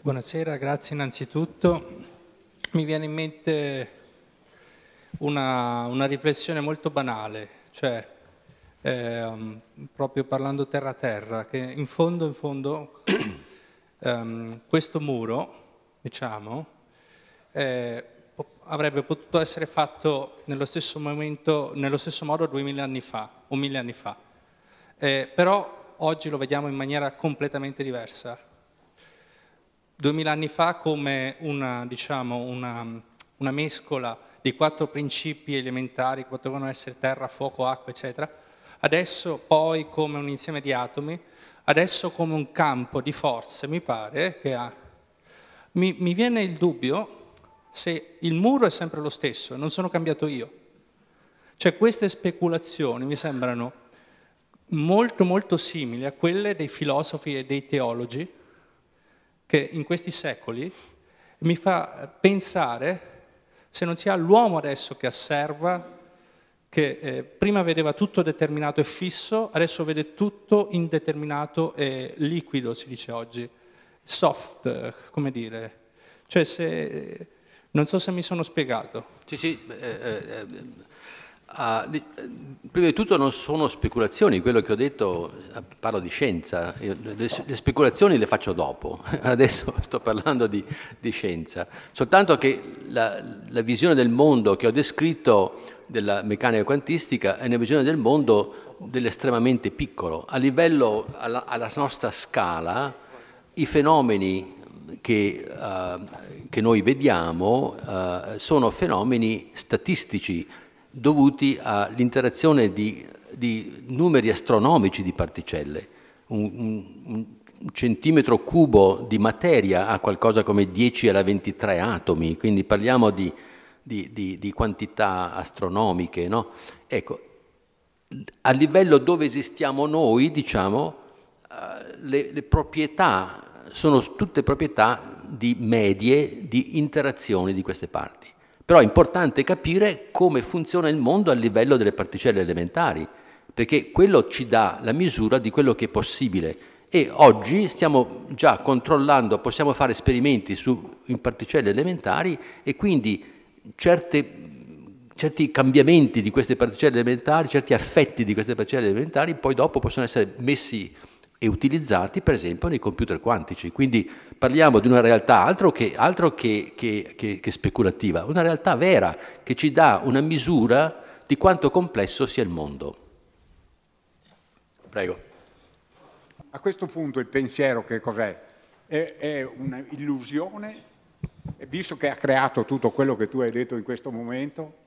Buonasera, grazie innanzitutto. Mi viene in mente una, una riflessione molto banale, cioè eh, proprio parlando terra terra, che in fondo, in fondo ehm, questo muro, diciamo, eh, avrebbe potuto essere fatto nello stesso momento, nello stesso modo duemila anni fa, o mille anni fa, eh, però oggi lo vediamo in maniera completamente diversa. duemila anni fa come una, diciamo, una, una mescola di quattro principi elementari che potevano essere terra, fuoco, acqua, eccetera, adesso poi come un insieme di atomi, adesso come un campo di forze, mi pare, che ha. Mi, mi viene il dubbio se il muro è sempre lo stesso, non sono cambiato io. Cioè queste speculazioni mi sembrano molto molto simili a quelle dei filosofi e dei teologi, che in questi secoli mi fa pensare se non sia l'uomo adesso che osserva, che eh, prima vedeva tutto determinato e fisso, adesso vede tutto indeterminato e liquido, si dice oggi. soft, come dire, cioè se, non so se mi sono spiegato. Sì, sì, eh, eh, eh, eh, prima di tutto non sono speculazioni, quello che ho detto, parlo di scienza, io, le, le speculazioni le faccio dopo, adesso sto parlando di, di scienza, soltanto che la, la visione del mondo che ho descritto della meccanica quantistica è una visione del mondo dell'estremamente piccolo, a livello, alla, alla nostra scala. I fenomeni che, uh, che noi vediamo uh, sono fenomeni statistici dovuti all'interazione di, di numeri astronomici di particelle. Un, un, un centimetro cubo di materia ha qualcosa come dieci alla ventitré atomi, quindi parliamo di, di, di, di quantità astronomiche, no? Ecco, a livello dove esistiamo noi, diciamo, uh, le, le proprietà sono tutte proprietà di medie di interazione di queste parti. Però è importante capire come funziona il mondo a livello delle particelle elementari, perché quello ci dà la misura di quello che è possibile. E oggi stiamo già controllando, possiamo fare esperimenti su, in particelle elementari, e quindi certe, certi cambiamenti di queste particelle elementari, certi affetti di queste particelle elementari, poi dopo possono essere messi e utilizzati per esempio nei computer quantici. Quindi parliamo di una realtà altro che, altro che, che, che, che speculativa, una realtà vera che ci dà una misura di quanto complesso sia il mondo. Prego. A questo punto il pensiero che cos'è? È, è un'illusione? Visto che ha creato tutto quello che tu hai detto in questo momento,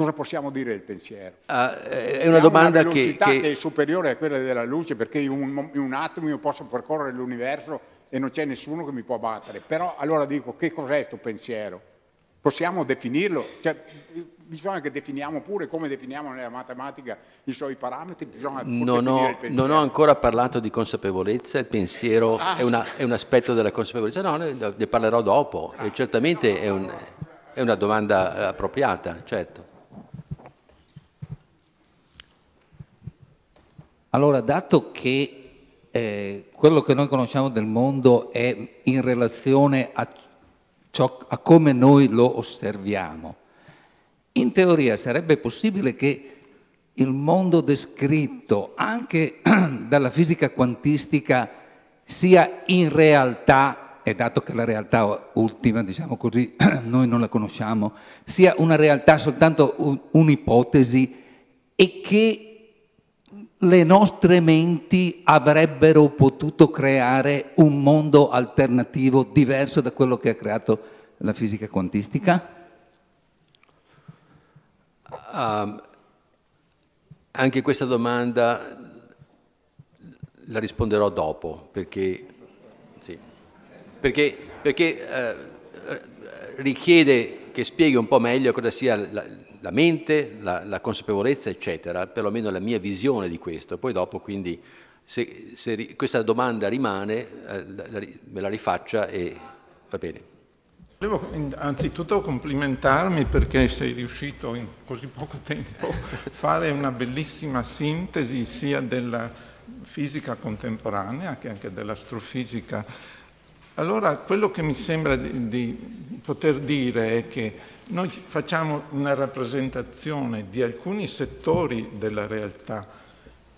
cosa possiamo dire del pensiero? Ah, è una domanda una che, che... che è superiore a quella della luce, perché in un, in un attimo io posso percorrere l'universo e non c'è nessuno che mi può battere. Però allora dico, che cos'è questo pensiero? Possiamo definirlo? Cioè, bisogna che definiamo pure, come definiamo nella matematica i suoi parametri, bisogna non ho, il pensiero. Non ho ancora parlato di consapevolezza, il pensiero ah. è, una, è un aspetto della consapevolezza. No, ne, ne parlerò dopo. Ah. E certamente no, no, è, un, no, no. è una domanda appropriata, certo. Allora, dato che eh, quello che noi conosciamo del mondo è in relazione a, ciò, a come noi lo osserviamo, in teoria sarebbe possibile che il mondo descritto anche dalla fisica quantistica sia in realtà, e dato che la realtà ultima, diciamo così, noi non la conosciamo, sia una realtà soltanto un'ipotesi, e che le nostre menti avrebbero potuto creare un mondo alternativo diverso da quello che ha creato la fisica quantistica? Uh, anche questa domanda la risponderò dopo, perché, sì, perché, perché uh, richiede che spieghi un po' meglio cosa sia la, la mente, la, la consapevolezza, eccetera, perlomeno la mia visione di questo. Poi dopo, quindi, se, se ri, questa domanda rimane, eh, la, la, me la rifaccia e va bene. Volevo anzitutto complimentarmi perché sei riuscito in così poco tempo a fare una bellissima sintesi sia della fisica contemporanea che anche dell'astrofisica. Allora, quello che mi sembra di, di poter dire è che noi facciamo una rappresentazione di alcuni settori della realtà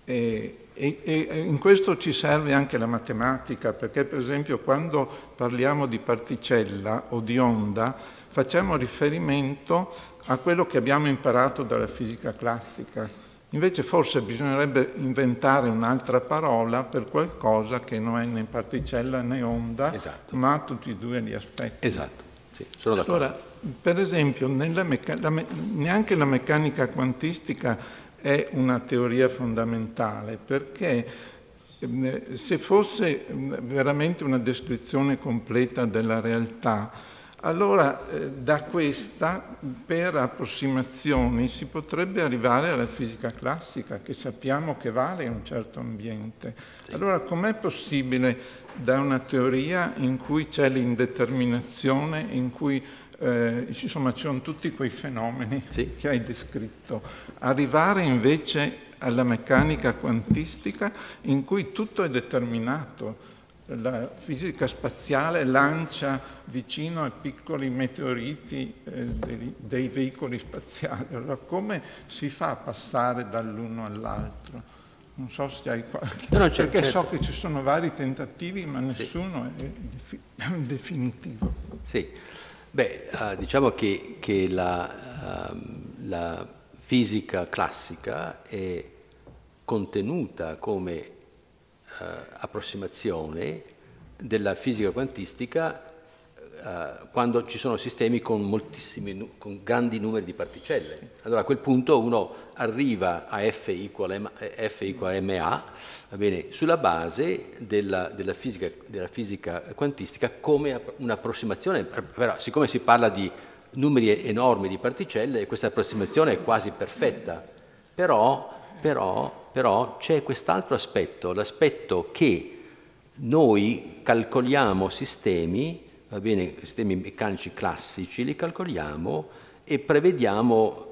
e, e, e in questo ci serve anche la matematica, perché per esempio quando parliamo di particella o di onda facciamo riferimento a quello che abbiamo imparato dalla fisica classica. Invece forse bisognerebbe inventare un'altra parola per qualcosa che non è né particella né onda, esatto, ma tutti e due gli aspetti. Esatto, sì, sono d'accordo. Allora, per esempio, nella la neanche la meccanica quantistica è una teoria fondamentale, perché eh, se fosse eh, veramente una descrizione completa della realtà, allora eh, da questa, per approssimazioni, si potrebbe arrivare alla fisica classica, che sappiamo che vale in un certo ambiente. Sì. Allora, com'è possibile da una teoria in cui c'è l'indeterminazione, in cui Eh, insomma ci sono tutti quei fenomeni, sì, che hai descritto, arrivare invece alla meccanica quantistica in cui tutto è determinato, la fisica spaziale lancia vicino ai piccoli meteoriti eh, dei, dei veicoli spaziali. Allora, come si fa a passare dall'uno all'altro? Non so se hai qualche... No, certo, perché certo. So che ci sono vari tentativi, ma nessuno sì. è defi definitivo. Sì, beh, uh, diciamo che, che la, uh, la fisica classica è contenuta come uh, approssimazione della fisica quantistica uh, quando ci sono sistemi con moltissimi, con grandi numeri di particelle. Sì. Allora a quel punto uno arriva a F uguale a M A, va bene, sulla base della, della, fisica, della fisica quantistica come un'approssimazione, però siccome si parla di numeri enormi di particelle, questa approssimazione è quasi perfetta, però, però, però c'è quest'altro aspetto, l'aspetto che noi calcoliamo sistemi, va bene, sistemi meccanici classici, li calcoliamo e prevediamo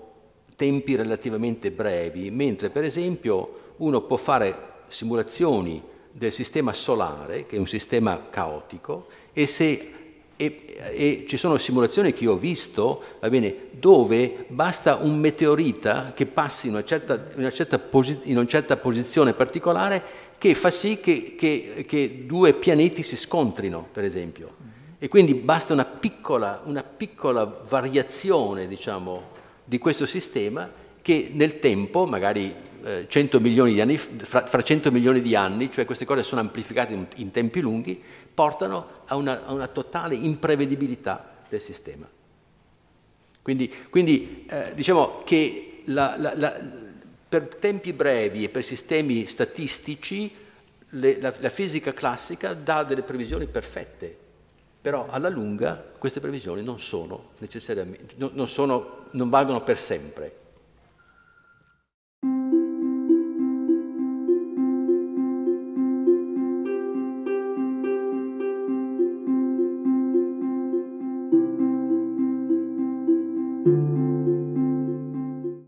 tempi relativamente brevi, mentre per esempio uno può fare simulazioni del sistema solare, che è un sistema caotico, e, se, e, e ci sono simulazioni che ho visto, va bene, dove basta un meteorita che passi in una certa, una certa, in una certa posizione particolare che fa sì che, che, che due pianeti si scontrino, per esempio. E quindi basta una piccola, una piccola variazione, diciamo, di questo sistema che nel tempo, magari eh, cento milioni di anni, fra, fra cento milioni di anni, cioè queste cose sono amplificate in, in tempi lunghi, portano a una, a una totale imprevedibilità del sistema. Quindi, quindi eh, diciamo che la, la, la, per tempi brevi e per sistemi statistici le, la, la fisica classica dà delle previsioni perfette, però alla lunga queste previsioni non sono necessariamente, non, non sono non valgono per sempre.